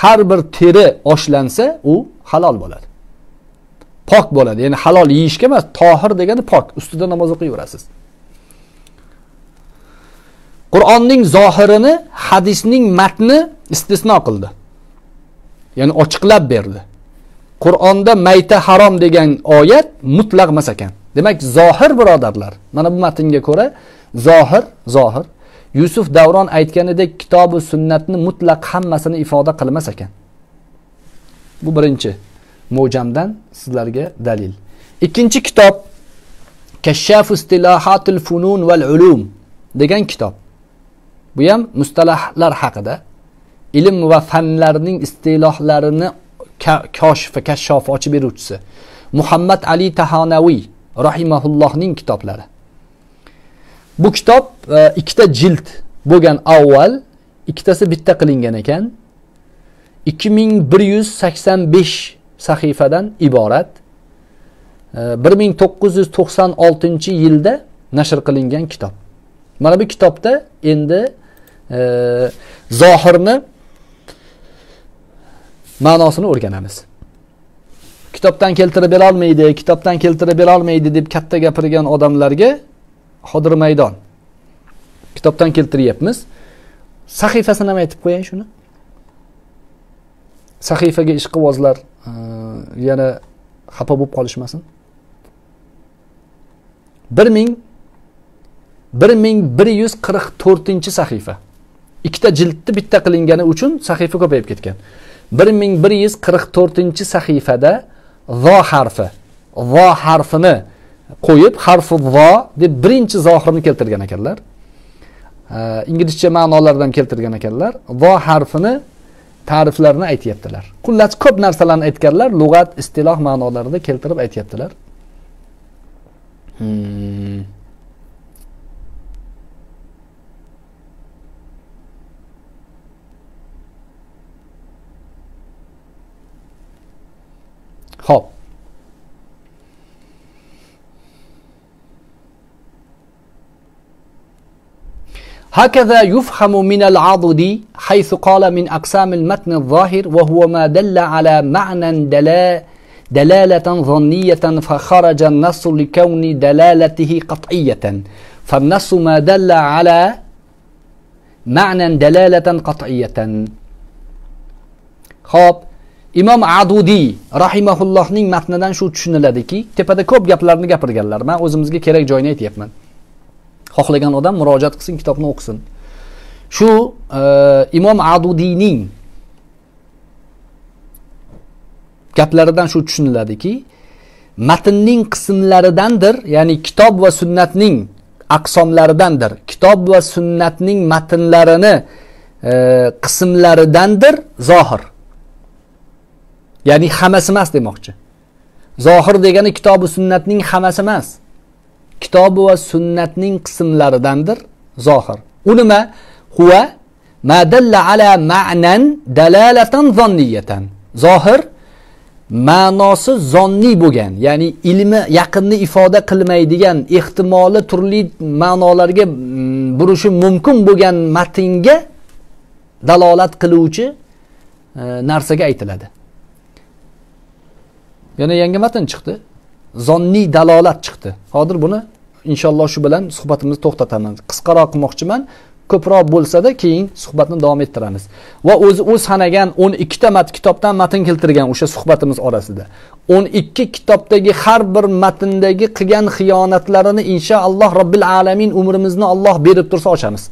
Har bir teri oshlansa u halol bo'ladi. Pok bo'ladi. Ya'ni halol yeyishga emas, tohir degani pok. Ustida namoz o'qiyverasiz. Qur'onning zohirini hadisning matni istisno qildi. Ya'ni ochiqlab berdi. Qur'onda mayta harom degan oyat mutlaq emas ekan. Demak, zohir birodarlar. Mana bu matnga ko'ra zohir. Yusuf Davron aytganidek, kitob va sunnatni mutlaq hammasini ifoda qilmas ekan. Bu birinchi mo'jamdan sizlarga dalil. Ikkinchi kitob Kashshaf istilohatul funun val ulum degan kitob. Bu ham mustalahlar haqida, ilm va fanlarning istilohlarini kashf va kashshof ochib beruvchisi Muhammad Ali Tahonaviy rahimahullohning kitoblari. Bu kitob ikkita jild bo'lgan, avval ikkitasi bitta qilingan ekan. 2185 sahifadan iborat. 1996-yilda nashr qilingan kitob. Mana bu kitobda endi zohirni ma'nosini o'rganamiz. Kitobdan keltirib bera olmaydi, kitobdan keltirib bera olmaydi deb katta gapirgan odamlarga Xodir maydon. Kitobdan keltiryapmiz. Sahifasini ham aytib qo'yay shuni. Sahifaga ishqivozlar yana xafa bo'lib qolishmasin. 1144-chi sahifa. Ikkita jildni bitta qilingani uchun sahifa ko'payib ketgan. 1144-chi sahifada Zo harfi, Zo harfini qo'yib, harfi Zo deb birinchi zohirni keltirgan ekanlar. Inglizcha ma'nolardan ham keltirgan ekanlar. Zo harfini ta'riflarini aytayaptilar. Xullas ko'p narsalarni aytganlar, lug'at, istiloh ma'nolarida keltirib aytayaptilar. Xo'p. Hakaza yufhamu min al-'adudi haythu qala min aqsam al-matn al-zahir wa huwa ma dalla ala ma'nan dalalatan dhanniyatan fa kharaja an-nass li kawni dalalatihi qat'iyatan fa an-nass ma dalla ala ma'nan dalalatan qat'iyatan. Xo'p. Imom Adudiy rahimahullohning matnidan shu tushuniladiki, tepada ko'p gaplarni gapirganlar. Men o'zimizga kerak joyini aytayapman. Xohlagan odam murojaat qilsin, kitobni o'qisin. Shu Imom Adudiyning gaplaridan shu tushuniladiki, matnning qismlaridandir, ya'ni kitob va sunnatning aqsomlaridandir. Kitob va sunnatning matnlarini qismlaridandir zohir. Ya'ni hammasi emas demoqchi. Zohir degani kitob va sunnatning hammasi emas. Kitob va sunnatning qismlaridandir zohir. U nima? Huwa ma dalla ala ma'nan dalalatan zonniyatan. Zohir ma'nosi zonni bo'lgan, ya'ni ilmi yaqinni ifoda qilmaydigan, ehtimoli turli ma'nolarga burishi mumkin bo'lgan matnga dalolat qiluvchi narsaga aytiladi. Yana yangi matn chiqdi. Zonni dalolat chiqdi. Hozir buni inshaalloh shu bilan suhbatimizni to'xtataman. Qisqaroq qilmoqchiman. Ko'proq bo'lsa-da keyin suhbatni davom ettiramiz. Va o'zi sanagan 12 ta kitobdan matn keltirgan o'sha suhbatimiz orasida. 12 kitobdagi har bir matndagi qilgan xiyonatlarini inshaalloh robbil alamin umrimizni Alloh berib tursa ochamiz.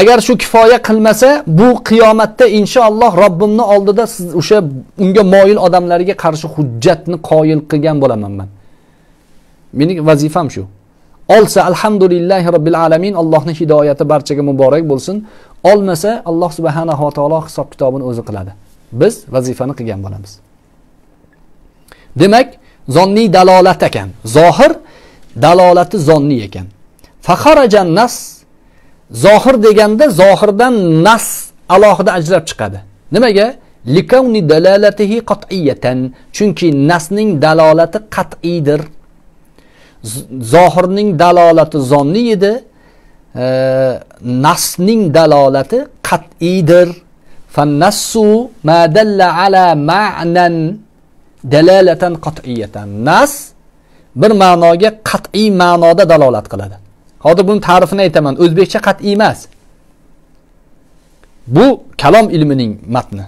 Agar shu kifoya qilmasa, bu qiyomatda inshaalloh Robbimni oldida siz o'sha unga moyil odamlarga qarshi hujjatni qoyil qilgan bo'laman men. Mening vazifam shu. Olsa alhamdulillahi robbil alamin, Allohning hidoyati barchaga muborak bo'lsin. Olmasa Alloh subhanahu va taolo hisob kitobini o'zi qiladi. Biz vazifani qilgan bo'lamiz. Demak, zonni dalolat ekan. Zohir dalolati zonni ekan. Fakharajan nas, zohir deganda zohirdan nas alohida ajrab chiqadi. Nimaga? Likawni dalalatihi qat'iyatan. Chunki nasning dalolati qat'iydir. Zohirning dalolati zonni edi, nasning dalolati qat'iydir. Fannasu ma dalla ala ma'nan dalalatan qat'iyatan. Nas bir ma'noga qat'iy ma'noda dalolat qiladi. Hozir bunun ta'rifini aytaman. O'zbekcha qat'iy emas. Bu kalom ilmining matni.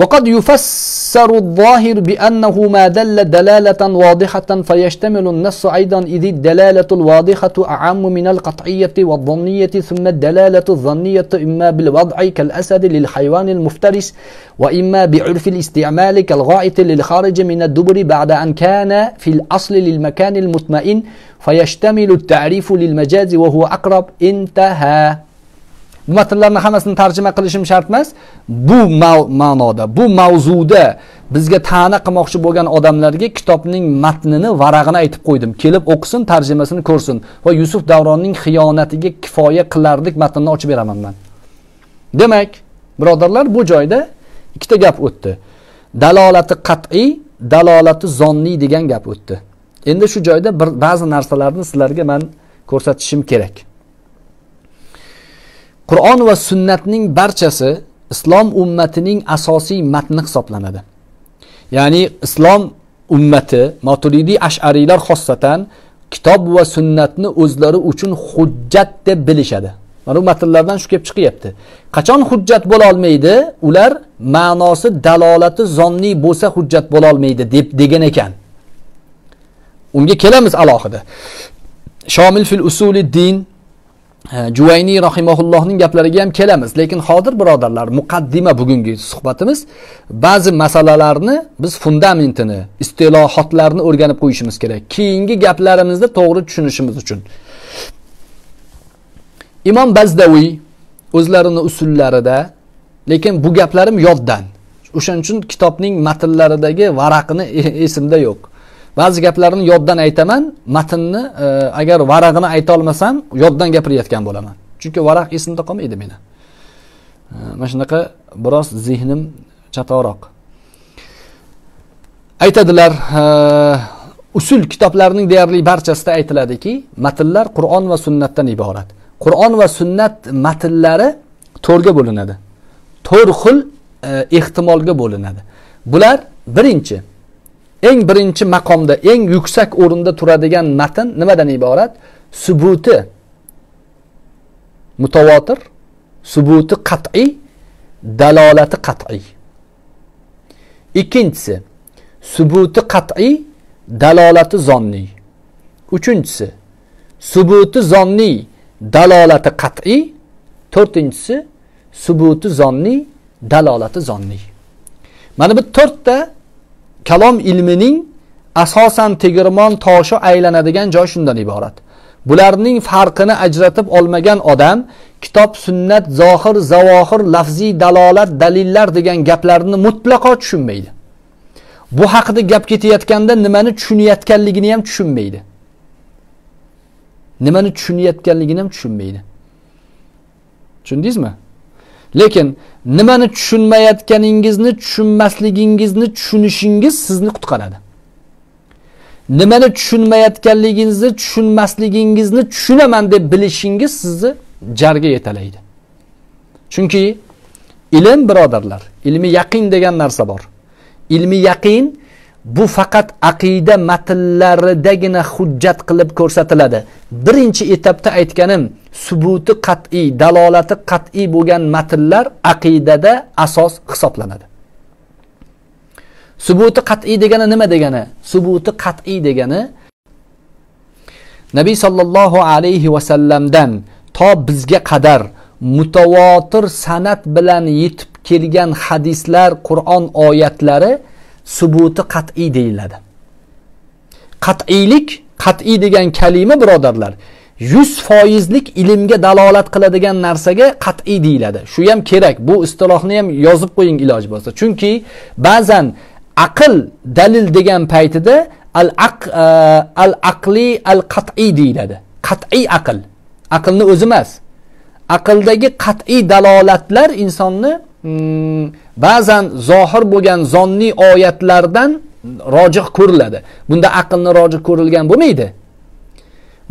Wa qad yufassaru adh-dhahir bi annahu ma dalla dalalatan wadihatan fayashtamilu an-nass aydan idhi ad-dalalatu al-wadihatu a'ammu min al-qat'iyyati wadh-dhanniyyati thumma ad-dalalatu adh-dhanniyyatu imma bil wad'i kal-asad lil haywan al-muftaris wa imma bi 'urf al-isti'mal kal-gha'it lil kharij min ad-dubri ba'da an kana fi al-asl lil makan al-mutma'in. Fayashtamilu at-ta'rifu lil majazi wa huwa aqrab intaha. Bu matnlarni hammasini tarjima qilishim shart emas. Bu ma'noda, bu mavzuda bizga ta'na qilmoqchi bo'lgan odamlarga kitobning matnini, varag'ini aytib qo'ydim. Kelib o'qisin, tarjimasini ko'rsin. Va Yusuf Davronning xiyonatiga kifoya qilardik matnini ochib beraman men. Demak, birodarlar, bu joyda ikkita gap o'tdi. Dalolati qat'iy, dalolati zonni degan gap o'tdi. Endi shu joyda ba'zi narsalarni sizlarga men ko'rsatishim kerak. Qur'on va sunnatning barchasi islom ummatining asosiy matni hisoblanadi. Ya'ni islom ummati, Maturidi ash'ariylar xossatan kitob va sunnatni o'zlari uchun hujjat deb bilishadi. Mana bu matnlardan shu kelib chiqyapti. Qachon hujjat bo'la olmaydi? Ular ma'nosi dalolati zonni bo'lsa hujjat bo'la olmaydi deb degan ekan. Unga kelamiz alohida. Shomil fil usuli din, Juvayni rahimahullohning gaplariga ham kelamiz. Lekin hozir birodarlar, muqaddima bugungi suhbatimiz. Ba'zi masalalarni biz fundamentini, istilohotlarni o'rganib qo'yishimiz kerak. Keyingi gaplarimizda to'g'ri tushunishimiz uchun. Imom Bazdaviy o'zlarini usullarida, lekin bu gaplarim yoddan. O'shaning uchun kitobning matnlaridagi varaqini esimda yo'q. Ba'zi gaplarni yoddan aytaman, matnni agar varaqini ayta olmasam, yoddan gapirayotgan bo'laman. Chunki varaq esimda qolmaydi meni. Mana shunaqa biroz zehnim chatoqroq. Aytadilar, usul kitoblarining deyarli barchasida aytiladiki, matnlar Qur'on va sunnatdan iborat. Qur'on va sunnat matnlari to'rga bo'linadi. 4 xil ehtimolga bo'linadi. Bular birinchi, eng birinchi maqomda, eng yuksak o'rinda turadigan matn nimadan iborat? Subuti mutawatir, subuti qat'iy, dalolati qat'iy. Ikkinchisi subuti qat'iy, dalolati zonni. Uchinchisi subuti zonni, dalolati qat'iy. To'rtinchisi subuti zonni, dalolati zonni. Mana bu to'rtta kalom ilmining asosan tegirmon toshi aylanadigan joy shundan iborat. Bularning farqini ajratib olmagan odam kitob, sunnat, zohir, zavohir, lafzi dalolat, dalillar degan gaplarni mutlaqo tushunmaydi. Bu haqida gap ketayotganda nimani tushunayotganligini ham tushunmaydi. Nimani tushunayotganligini ham tushunmaydi. Tushundingizmi? Lekin nimani tushunmayotganingizni, tushunmasligingizni tushunishingiz sizni qutqaradi. Nimani tushunmayotganligingizni, tushunmasligingizni tushunaman deb bilishingiz sizni jarga yetalaydi. Chunki ilm, birodarlar, ilmi yaqin degan narsa bor. Ilmi yaqin bu faqat aqida matnlaridagina hujjat qilib ko'rsatiladi. Birinchi etapda aytganim subuti qat'iy, dalolati qat'iy bo'lgan matnlar aqidada asos hisoblanadi. Subuti qat'iy degani nima degani? Subuti qat'iy degani Nabiy sallallohu alayhi va sallamdan to bizga qadar mutawatir sanat bilan yetib kelgan hadislar, Qur'on oyatlari subuti qat'iy deyiladi. Qat'iylik, qat'iy degan kalima birodarlar 100%lik ilmga dalolat qiladigan narsaga qat'iy deyiladi. Shu ham kerak. Bu istilohni ham yozib qo'ying iloji bo'lsa. Chunki ba'zan aql dalil degan paytida al-aqli al-qat'iy deyiladi. Qat'iy aql. Aqlni o'zi emas. Aqldagi qat'iy dalolatlar insonni ba'zan zohir bo'lgan zonni oyatlardan rojih ko'riladi. Bunda aqlni rojih ko'rilgan bo'lmaydi.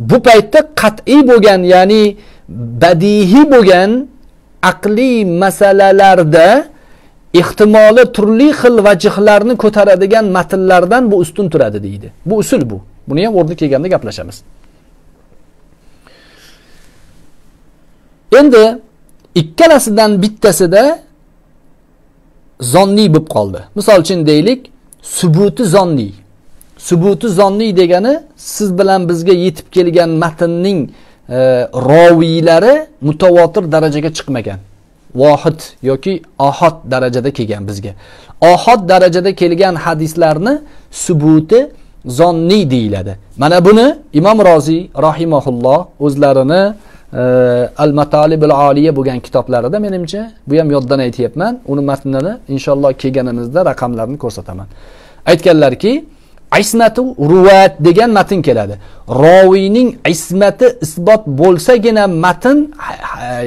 Bu paytda qat'iy bo'lgan, ya'ni badihiy bo'lgan aqliy masalalarda ehtimoli turli xil vajihlarni ko'taradigan matnlardan bu ustun turadi deydi. Bu usul bu. Buni ham o'rni kelganda gaplashamiz. Endi ikkalasidan bittasida zonniy bo'lib qoldi. Misol uchun deylik, subuti zonniy. Subuti zonniy degani siz bilan bizga yetib kelgan matnning raviylari mutawatir darajaga chiqmagan. Vohid yoki ahad darajada kelgan bizga. Ahad darajada kelgan hadislarni subuti zonniy deyiladi. Mana buni Imom Roziy rahimahulloh o'zlarini Al-Matalibil Aliya bo'lgan kitoblarida menimcha bu ham yoddan aytayapman. Uni matnini inshaalloh kelganimizda raqamlarni ko'rsataman. Aytganlarki ismatu ruvat degan matn keladi. Raviyning ismati isbot bo'lsagina matn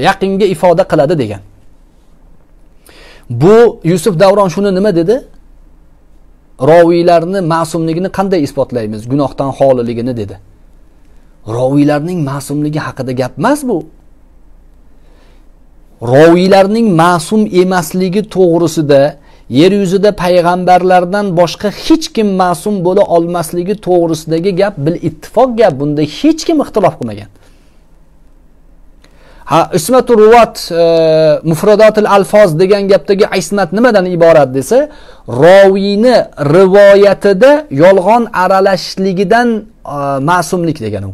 yaqinga ifoda qiladi degan. Bu Yusuf Davron shuni nima dedi? Raviylarni ma'sumligini qanday isbotlaymiz? Gunohdan xoliligini dedi. Raviylarning ma'sumligi haqida gap emas bu. Raviylarning ma'sum emasligi to'g'risida yer yuzida payg'ambarlardan boshqa hech kim ma'sum bo'la olmasligi to'g'risidagi gap bil ittifoq gap. Bunda hech kim ixtilof qilmagan. Ha, ismatu ruvat mufrodatul alfoz degan gapdagi ismat nimadan iborat desa, raviyni rivoyatida yolg'on aralashligidan ma'sumlik degan u.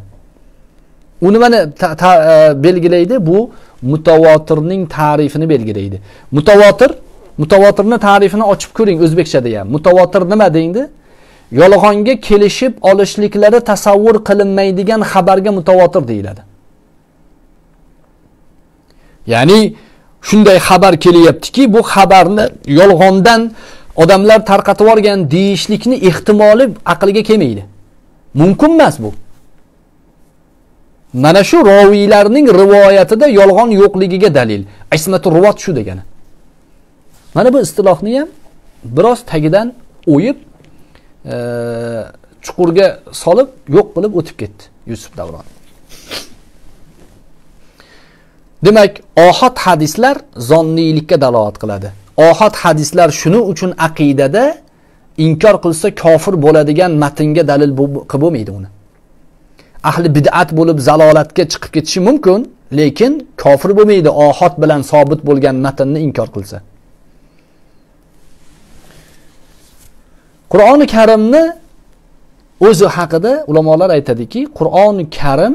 U nimani belgilaydi? Bu mutawatirning ta'rifini belgilaydi. Mutawatirni ta'rifini ochib ko'ring o'zbekchada ham. Mutawatir nima deydi? Yolg'onga kelishib olishliklari tasavvur qilinmaydigan xabarga mutawatir deyiladi. Ya'ni shunday xabar kelyaptiki, bu xabarni yolg'ondan odamlar tarqatib olgan deyishlikni ehtimoli aqliga kelmaydi. Mumkin emas bu. Mana shu raviylarning rivoyatida yolg'on yo'qligiga dalil. Ismatul ruvat shu degani. Mana bu istilohni ham biroz tagidan o'yib chuqurga solib yo'q qilib o'tib ketdi Yusuf Davron. Demak, ohad hadislar zonniylikka dalolat qiladi. Ohad hadislar shuning uchun aqidada inkor qilsa kofir bo'ladigan matnga dalil qilib bo'lmaydi uni. Ahli bid'at bo'lib zalolatga chiqib ketishi mumkin, lekin kofir bo'lmaydi ohad bilan sobit bo'lgan matnni inkor qilsa. Qur'oni Karimni o'zi haqida ulamolar aytadiki, Qur'oni Karim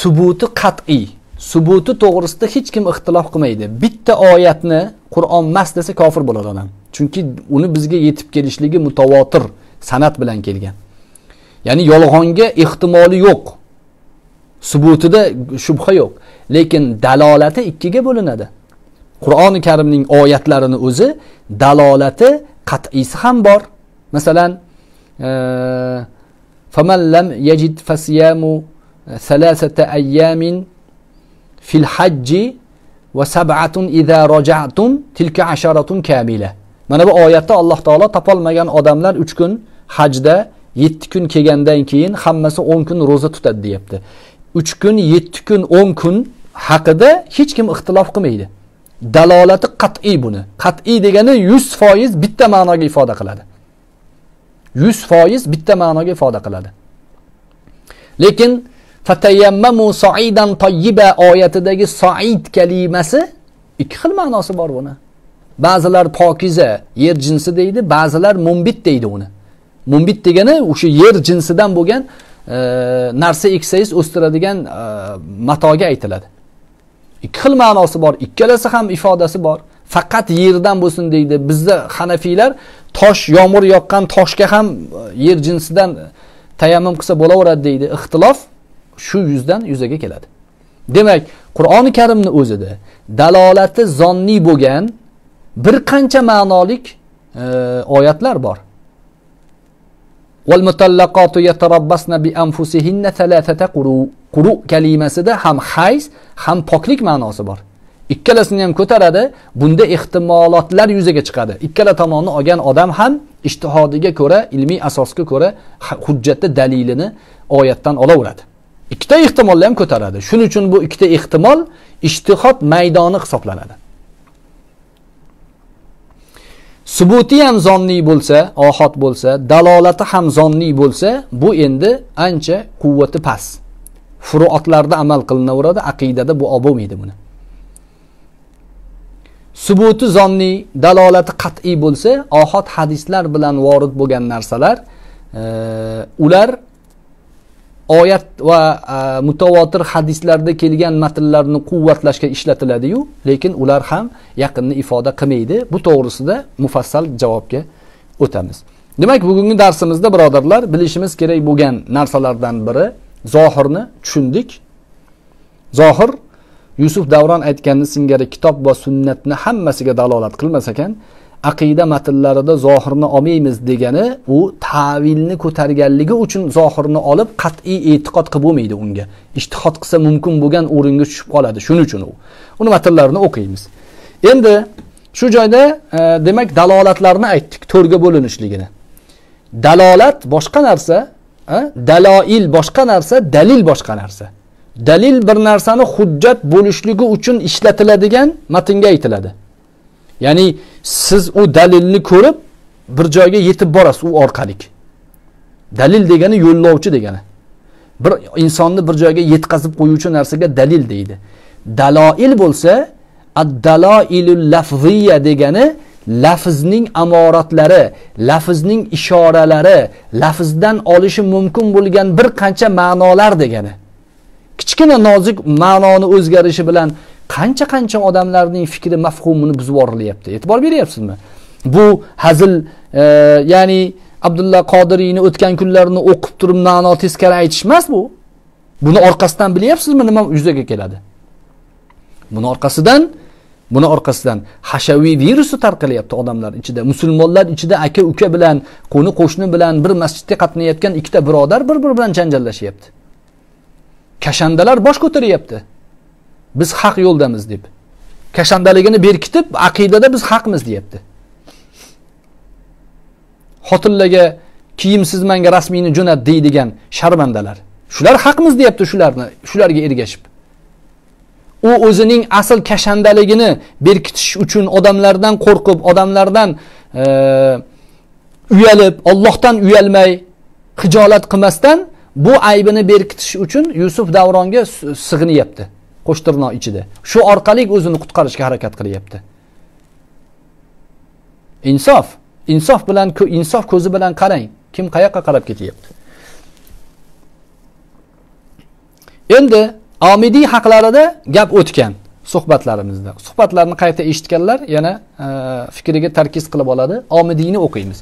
subuti qat'iy, subuti to'g'risida hech kim ixtilof qilmaydi. Bitta oyatni Qur'on mas desa kofir bo'ladi odam. Chunki uni bizga yetib kelishligi mutavotir sanat bilan kelgan. Ya'ni yolg'onga ehtimoli yo'q. Subutida shubha yo'q. Lekin dalolati ikkiga bo'linadi. Qur'oni Karimning oyatlarini o'zi dalolati qat'isi ham bor. Masalan, faman lam yajid fasiyamu salasata ayyamin fil hajji va sab'atun idza raja'tum tilka asharatun kamila. Mana bu oyatda Alloh taolo topolmagan odamlar 3 kun hajda, 7 kun kelgandan keyin hammasi 10 kun roza tutadi deyapti. 3 kun, 7 kun, 10 kun haqida hech kim ixtilof qilmaydi. Dalolati qat'iy buni. Qat'iy degani 100% bitta ma'noga ifoda qiladi. 100% bitta ma'noga ifoda qiladi. Lekin Fatayammamu sa'idan tayyiba oyatidagi sa'id kalimasi ikki xil ma'nosi bor buni. Ba'zilar pokiza, yer jinsi deydi, ba'zilar munbit deydi uni. Munbit degani o'sha yer jinsidan bo'lgan narsa eksangiz o'stiradigan matoga aytiladi. Ikki xil ma'nosi bor, ikkalasi ham ifodasi bor. Faqat yerdan bo'lsin deydi. Bizda Hanafiylar tosh, yomg'ir yoqqan toshga ham yer jinsidan tayammum qilsa bo'laveradi deydi. Ixtilof shu yüzden yüzege keladi. Demek Qur'oni Karimni o'zida dalolati zonni bo'lgan bir qancha ma'nolik oyatlar bor. Wal mutallaqatu yatarabbasna bi anfusihinna thalathata quru. Quru kalimasida ham hays ham poklik ma'nosi bor. Ikkalasini ham ko'taradi. Bunda ehtimolotlar yuzaga chiqadi. Ikkala tomonni olgan odam ham ijtihodiga ko'ra, ilmiy asosga ko'ra hujjatda dalilini oyatdan olaveradi. Ikkita ehtimolni ham ko'taradi. Shuning uchun bu ikkita ehtimol ijtihod maydoni hisoblanadi. Subuti ham zonni bo'lsa, ohot bo'lsa, dalolati ham zonni bo'lsa, bu endi ancha quvvati past. Furuotlarda amal qilinaveradi, aqidada bu bo'lmaydi buni. Subuti zonni, dalolati qat'iy bo'lsa, ohot hadislar bilan vorid bo'lgan narsalar, ular oyat va mutavotir hadislarda kelgan matnlarni quvvatlashga ishlatiladi-yu, lekin ular ham yaqinni ifoda qilmaydi. Bu to'g'risida mufassal javobga o'tamiz. Demak, bugungi darsimizda birodarlar bilishimiz kerak bo'lgan narsalardan biri zohirni tushundik. Zohir Yusuf Davron aytganini singari kitob va sunnatni hammasiga dalolat qilmas ekan, aqida matnlarida zohirni olmaymiz degani u ta'vilni ko'targanligi uchun zohirni olib qat'iy e'tiqod qilib bo'lmaydi unga. Ijtihod qilsa mumkin bo'lgan o'ringa tushib qoladi. Shuning uchun uni matnlarni o'qiymiz. Endi shu joyda demak dalolatlarni aytdik, to'rga bo'linishligini. Dalolat boshqa narsa, daloil boshqa narsa, dalil boshqa narsa. Dalil bir narsani hujjat bo'lishligi uchun ishlatiladigan matnga aytiladi. Ya'ni siz o dalilni ko'rib bir joyga yetib borasiz u orqali. Dalil degani yo'llovchi degani. Bir insonni bir joyga yetkazib qo'yuvchi narsaga dalil deydi. Daloil bo'lsa, ad-daloilul lafziya degani lafzning amoratlari, lafzning ishoralari, lafzdan olishi mumkin bo'lgan bir qancha ma'nolar degani. Kichkina nozik ma'noni o'zgarishi bilan qancha odamlarning fikri mafhumini buzib o'rilyapti. E'tibor beryapsizmi? Bu hazil, ya'ni Abdulloh Qodiriyni o'tgan kunlarini o'qib turib ma'no teskari aytish emas bu. Buni orqasidan bilyapsizmi nima yuzaga keladi? Buni orqasidan hashaviy virusi tarqalyapti odamlar ichida, musulmonlar ichida aka-uka bilan, qo'ni-qo'shni bilan bir masjidda qatnayotgan ikkita birodar bir-biri bilan janjallashyapti. Kashandalar bosh ko'taryapti. Biz haq yo'ldamiz deb. Kashandaligini berkitib, aqidada biz haqmiz deyapti. Xotinlarga kiyimsiz menga rasmiyni jo'nat deydigan sharmandalar. Shular haqmiz deyapti shularga ergashib. U o'zining asl kashandaligini berkitish uchun odamlardan qo'rqib, odamlardan uyalib, Allohdan uyalmay, hijolat qilmasdan bu aybini berkitish uchun Yusuf Davronga sig'inyapti. Qo'shtirnoq ichida. Shu orqali o'zini qutqarishga harakat qilyapti. Insof bilan insof ko'zi bilan qarang, kim qayoqqa qarab ketyapti. Endi Amidiy haqlarida gap o'tgan suhbatlarimizda. Suhbatlarni qayta eshitganlar yana fikriga tarkiz qilib oladi. Omidiyni o'qiymiz.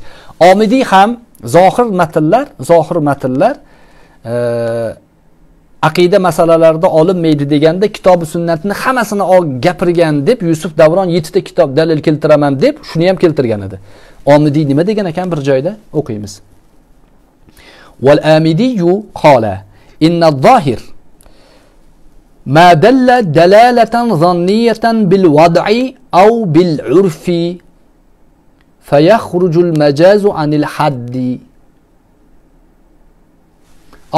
Omidiy ham zohir matnlar aqida masalalarida olinmaydi deganda kitob sunnatni hammasini gapirgan deb Yusuf Davron 7 ta kitob dalil keltiraman deb shuni ham keltirgan edi. Omidiy nima degan ekan bir joyda o'qiymiz. Wal amidiyyu qala inna az-zahir ما دل دلالة ظنية بالوضع أو بالعرف فيخرج المجاز عن الحد.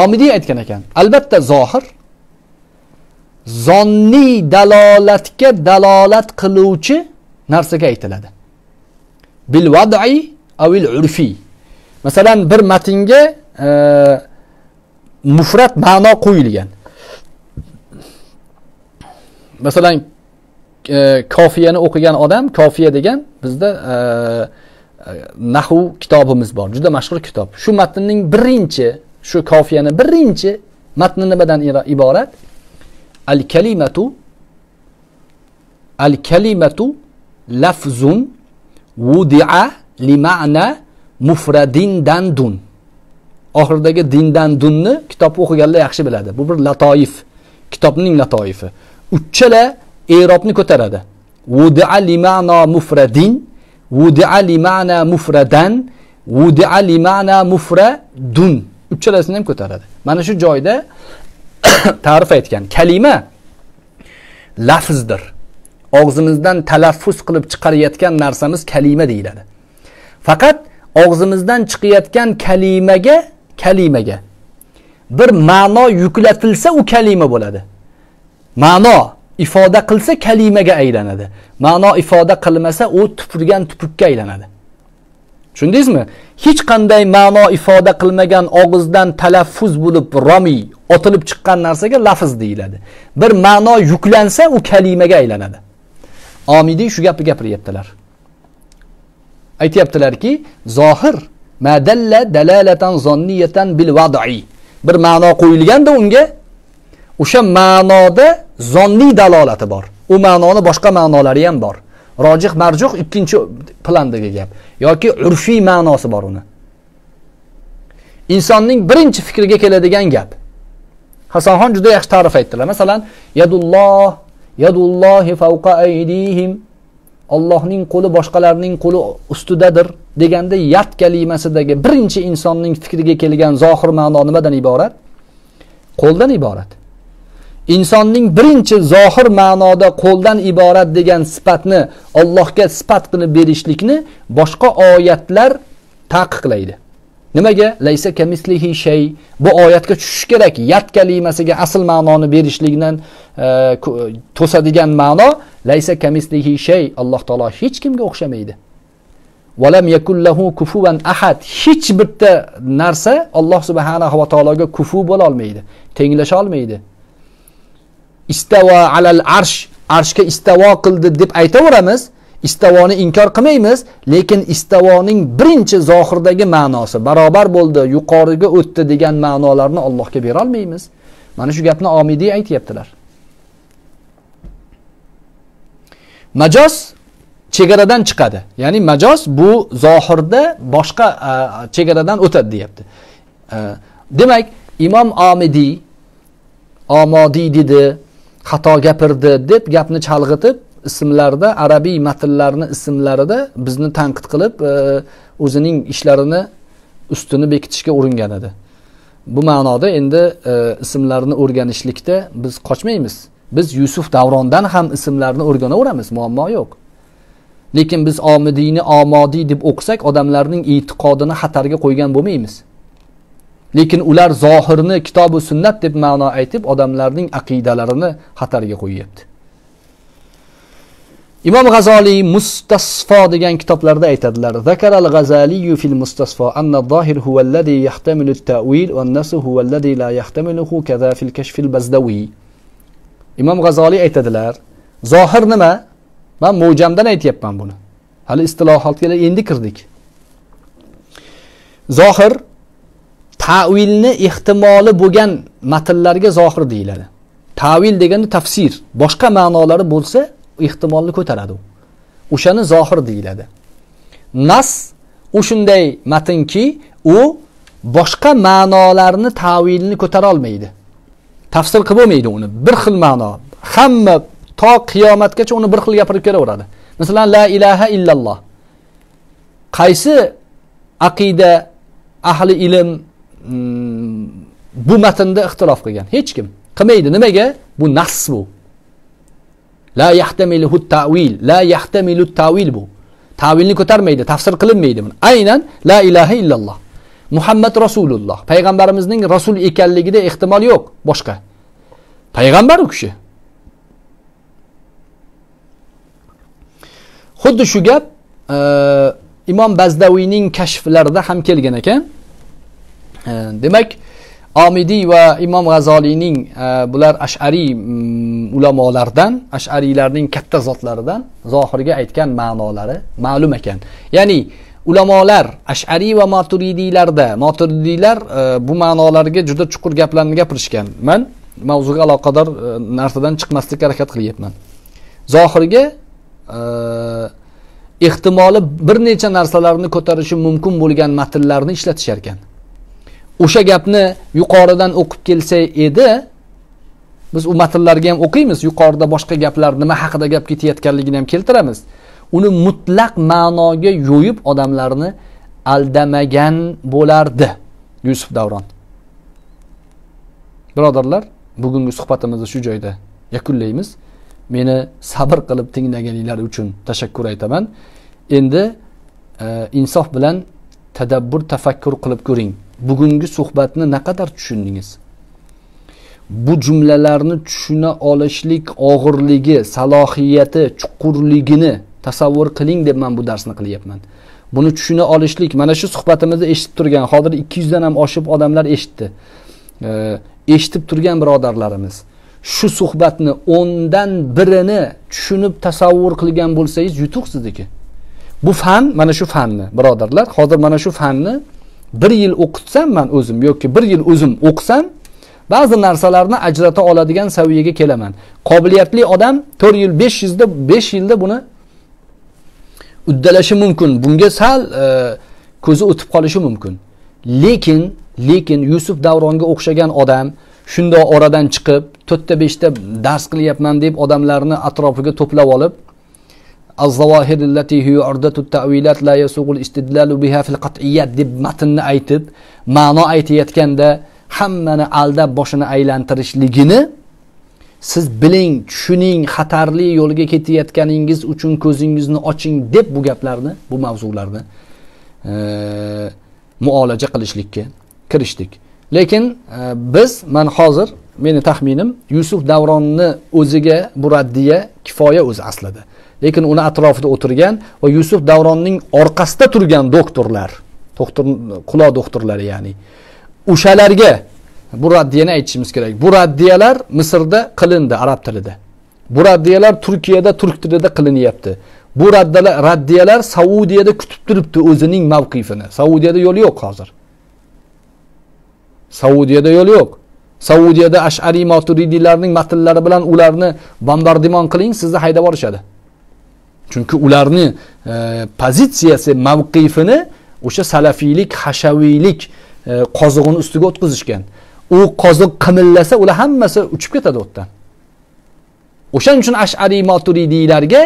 Omidiy aytgan ekan. Albatta zohir zonni dalolatga dalolat qiluvchi narsaga aytiladi. Bil vad'i aw il urfi. Masalan bir matnga mufrat ma'no qo'yilgan. Mesela kofiyani o'qigan odam, kofiya degan bizda nahv kitobimiz bor, juda mashhur kitob. Shu matnning birinchi, shu kofiyani birinchi matni nimadan iborat? Al-kalimatu lafzun wudi'a li ma'na mufradin dandun. Oxirdagi dindan dunni kitob o'qiganlar yaxshi biladi. Bu bir latoif, kitobning latoifi. Uchchala erobni ko'taradi. Wudi'a li ma'na mufradin, wudi'a li ma'na mufradan, wudi'a li ma'na mufradun. Uchchalasini ham ko'taradi. Mana shu joyda ta'rif aytgan kalima lafzdir. Og'zimizdan talaffuz qilib chiqarayotgan narsamiz kalima deyiladi. Faqat og'zimizdan chiqayotgan kalimaga bir ma'no yuklatilsa u kalima bo'ladi. Ma'no ifoda qilsa kalimaga aylanadi. Ma'no ifoda qilmasa u tupurgan tupukka aylanadi. Tushundingizmi? Hech qanday ma'no ifoda qilmagan og'izdan talaffuz bo'lib romiy otilib chiqqan narsaga lafz deyiladi. Bir ma'no yuklansa u kalimaga aylanadi. Omidiy shu gapni gapiryaptilar. Aytayaptilarki, zohir ma dalla dalalatan zonniyatan bil vad'i. Bir ma'no qo'yilganda unga o'sha ma'noda zonni dalolati bor. U ma'noni boshqa ma'nolari ham bor. Rojih marjuh ikkinchi plandagi gap yoki urfiy ma'nosi bor uni. Insonning birinchi fikriga keladigan gap. Hasanxon juda yaxshi ta'rif aytdilar. Masalan, yadullohi fawqa aydihim. Allohning qo'li boshqalarning qo'li ustidadir deganda yad kalimasidagi birinchi insonning fikriga kelgan zohir ma'no nimadan iborat? Qo'ldan iborat. İnsonning birinchi zohir ma'noda qo'ldan iborat degan sifatni Allohga sifat qilib berishlikni boshqa oyatlar taqiqlaydi. Nimaga? Laysa kamislihi shay. Bu oyatga tushish kerak. Yat kalimasiga asl ma'noni berishlikdan to'sadigan ma'no laysa kamislihi shay. Alloh taolo hech kimga o'xshamaydi. Va lam yakul lahu kufuwan ahad. Hech birta narsa Alloh subhanahu va taologa kufu bo'la olmaydi, tenglasha olmaydi. Istava alal arsh, arshga istavo qildi deb aytaveramiz, istavoni inkor qilmaymiz, lekin istavoning birinchi zohirdagi ma'nosi barobar bo'ldi, yuqoriga o'tdi degan ma'nolarni Allohga bera olmaymiz. Mana shu gapni Omidiy aytayaptilar. Majoz chegaradan chiqadi. Ya'ni majoz bu zohirda boshqa chegaradan o'tadi deyapti. Demak, Imom Omidiy dedi, xato gapirdi deb gapni chalg'itib ismlarda arabiy matnlarni ismlarida bizni tanqid qilib o'zining ishlarini ustini bekitishga uringan edi. Bu ma'noda endi ismlarni o'rganishlikda biz qochmaymiz. Biz Yusuf Davrondan ham ismlarni o'rganaveramiz, muammo yo'q. Lekin biz Omidiyni Omodiy deb o'qisak odamlarning e'tiqodini xatarga qo'ygan bo'lmaymiz. Lekin ular zohirni kitob-u sunnat deb ma'no aytib odamlarning aqidalarini xatarga qo'yibdi. Imom G'azoliy Mustasfo degan kitoblarda aytadilar: "Zakaral G'azaliy fil Mustasfo anna az-zohir huwa allazi yahtamilu at-ta'wil va an-nasu huwa allazi la yahtamiluhu kaza fil kashf al-Bazdawi." Imom G'azoliy aytadilar: "Zohir nima? Men mo'jamdan aytayapman buni. Hali istilohotga endi kirdik. Zohir ta'vilni ehtimoli bo'lgan matnlarga zohir deyiladi. Tavil deganda tafsir, boshqa ma'nolari bo'lsa, ihtimolni ko'taradi. O'shani zohir deyiladi. Nas o'shunday matnki, u boshqa ma'nolarni tavilini ko'tara olmaydi. Tafsil qilib bo'lmaydi uni. Bir xil ma'no. Hamma to qiyomatgacha uni bir xil gapirib kelaveradi. Masalan, la ilaha illalloh. Qaysi aqida ahli ilm bu matnda ixtilof qilgan? Hech kim qilmaydi. Nimaga? Bu nas bu. La yahtamiluhu ta'wil, la yahtamilu ta'wil bu. Tavilni ko'tarmaydi, tafsir qilinmaydi buni. Aynan la ilaha illalloh. Muhammad Rasululloh. Payg'ambarimizning rasul ekanligida ehtimol yo'q boshqa. Payg'ambar u kishi. Xuddi shu gap Imom Bazdaviyning kashflarida ham kelgan ekan. Demak, Omidi va Imom G'azoliyning bular ash'ariy ulamolardan, ash'ariylarning katta zotlaridan zohirga aytgan ma'nolari ma'lum ekan. Ya'ni ulamolar ash'ariy va maturidiylar bu ma'nolarga juda chuqur gaplarni gapirishgan. Men mavzuga aloqador narsadan chiqmaslikka harakat qilyapman. Zohirga ehtimoli bir necha narsalarni ko'tarishi mumkin bo'lgan matnlarni ishlatishar ekan. O'sha gapni yuqoridan o'qib kelsa edi, biz u matnlarga ham o'qiymiz, yuqorida boshqa gaplar nima haqida gap ketayotganligini ham keltiramiz. Uni mutlaq ma'noga yo'yib odamlarni aldamagan bo'lardi Yusuf Davron. Birodarlar, bugungi suhbatimizni shu joyda yakunlaymiz. Meni sabr qilib tinglaganinglar uchun tashakkur aytaman. Endi insof bilan tadabbur, tafakkur qilib ko'ring. Bugungi suhbatni naqadar tushundingiz? Bu jumlalarni tushuna olishlik og'irligi, salohiyati, chuqurligini tasavvur qiling deb men bu darsni qilyapman. Buni tushuna olishlik, mana shu suhbatimizni eshitib turgan, hozir 200 dan ham oshib odamlar eshitdi. Eshitib turgan birodarlarimiz, shu suhbatni 10 dan birini tushunib tasavvur qilgan bo'lsangiz, yutuqsizdiki. Bu fan, mana shu fanni birodarlar, hozir mana shu fanni 1 yil o'qitsam men o'zim yoki 1 yil o'zim o'qsam, ba'zi narsalarni ajrata oladigan saviyaga kelaman. Qobiliyatli odam 4 yil, 5 yilda buni uddalashi mumkin. Bunga sal ko'zi o'tib qolishi mumkin. Lekin Yusuf Davronga o'xshagan odam shunday oradan chiqib 4-5 ta dars qilyapman deb odamlarni atrofiga to'plab olib, az-zawahir allati hiya ardatu at-ta'wilat la yasuqul istidlalu biha fil qat'iyyat deb matnni aytib, ma'no aytayotganda hammani aldab boshini aylantirishligini siz biling, tushuning, xatarli yo'lga ketayotganingiz uchun ko'zingizni oching deb bu gaplarni, bu mavzularni muolaja qilishlikka kirishdik. Lekin biz, men hozir, meni taxminim, Yusuf Davronni o'ziga bu raddiya kifoya o'zi aslida. Lekin uni atrofida o'tirgan va Yusuf Davronning orqasida turgan doktorlar, quloq doktorlari ya'ni, o'shalarga bu raddiyani aytishimiz kerak. Bu raddiyalar Misrda qilindi arab tilida. Bu raddiyalar Turkiyada turk tilida qilinyapti. Bu raddiyalar Saudiyada kutib turibdi o'zining mavqifini. Saudiyada yo'l yo'q hozir. Saudiyada yo'l yo'q. Saudiyada ash'ariy maturidiylarning matnlari bilan ularni bombardimon qiling, sizni haydab borishadi. Chunki ularni pozitsiyasi, mavqifini o'sha salafiylik, hashaviylik qozig'ini ustiga o'tkazishgan. U qoziq qimillasa, ular hammasi uchib ketadi o'tdan. O'shaning uchun ash'ariy maturidiylarga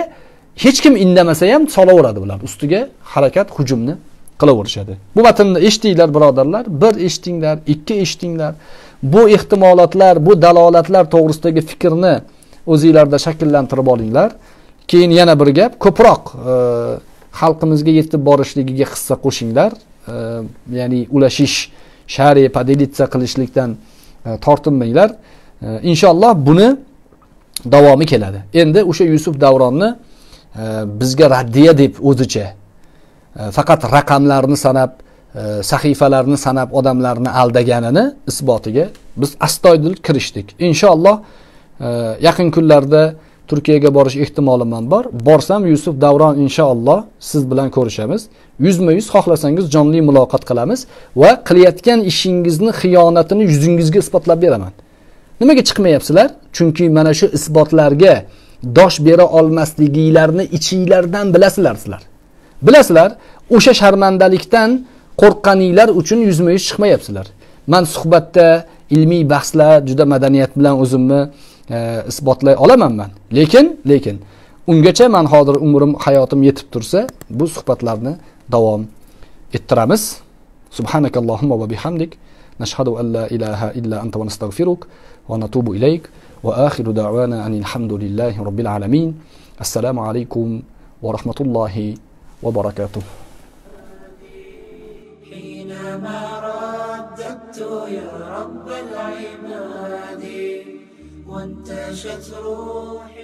hech kim indamasa ham solaveradi ular. Ustiga harakat, hujumni qilaverishadi. Bu matnni eshitinglar birodarlar, 1 eshitinglar, 2 eshitinglar. Bu ehtimolotlar, bu dalolatlar to'g'risidagi fikrni o'zingizlarda shakllantirib olinglar. Keyin yana bir gap, ko'proq xalqimizga yetib borishligiga hissa qo'shinglar. Ya'ni ulashish, shariy podelitsa qilishlikdan tortinmanglar. Inshaalloh buni davomi keladi. Endi o'sha Yusuf Davronni bizga raddiya deb o'zicha faqat raqamlarni sanab, sahifalarni sanab odamlarni aldaganini isbotiga biz astoydil kirishdik. Inshaalloh yaqin kunlarda Turkiyaga borish ehtimolim ham bor. Borsam Yusuf Davron inshaalloh siz bilan ko'rishamiz. 100% xohlasangiz jonli muloqot qilamiz va qilayotgan ishingizni, xiyonatini yuzingizga isbotlab beraman. nimaga chiqmayapsizlar? Chunki mana shu isbotlarga dosh bera olmasligingizni ichingizdan bilasizlar sizlar. Bilasizlar, o'sha sharmandalikdan qo'rqqaninglar uchun yuzma-yuz chiqmayapsizlar. Men suhbatda ilmiy bahslar juda madaniyat bilan o'zimni isbotlay olaman men. Lekin ungacha men hozir umrim, hayotim yetib tursa, bu suhbatlarni davom ettiramiz. Subhanakallahumma va bihamdik. نشهد أن لا إله إلا أنت ونستغفرك ونتوب إليك وآخر دعوانا أن الحمد لله رب العالمين السلام عليكم ورحمة الله وبركاته حينما رددت يا رب العباد وانتشت روحي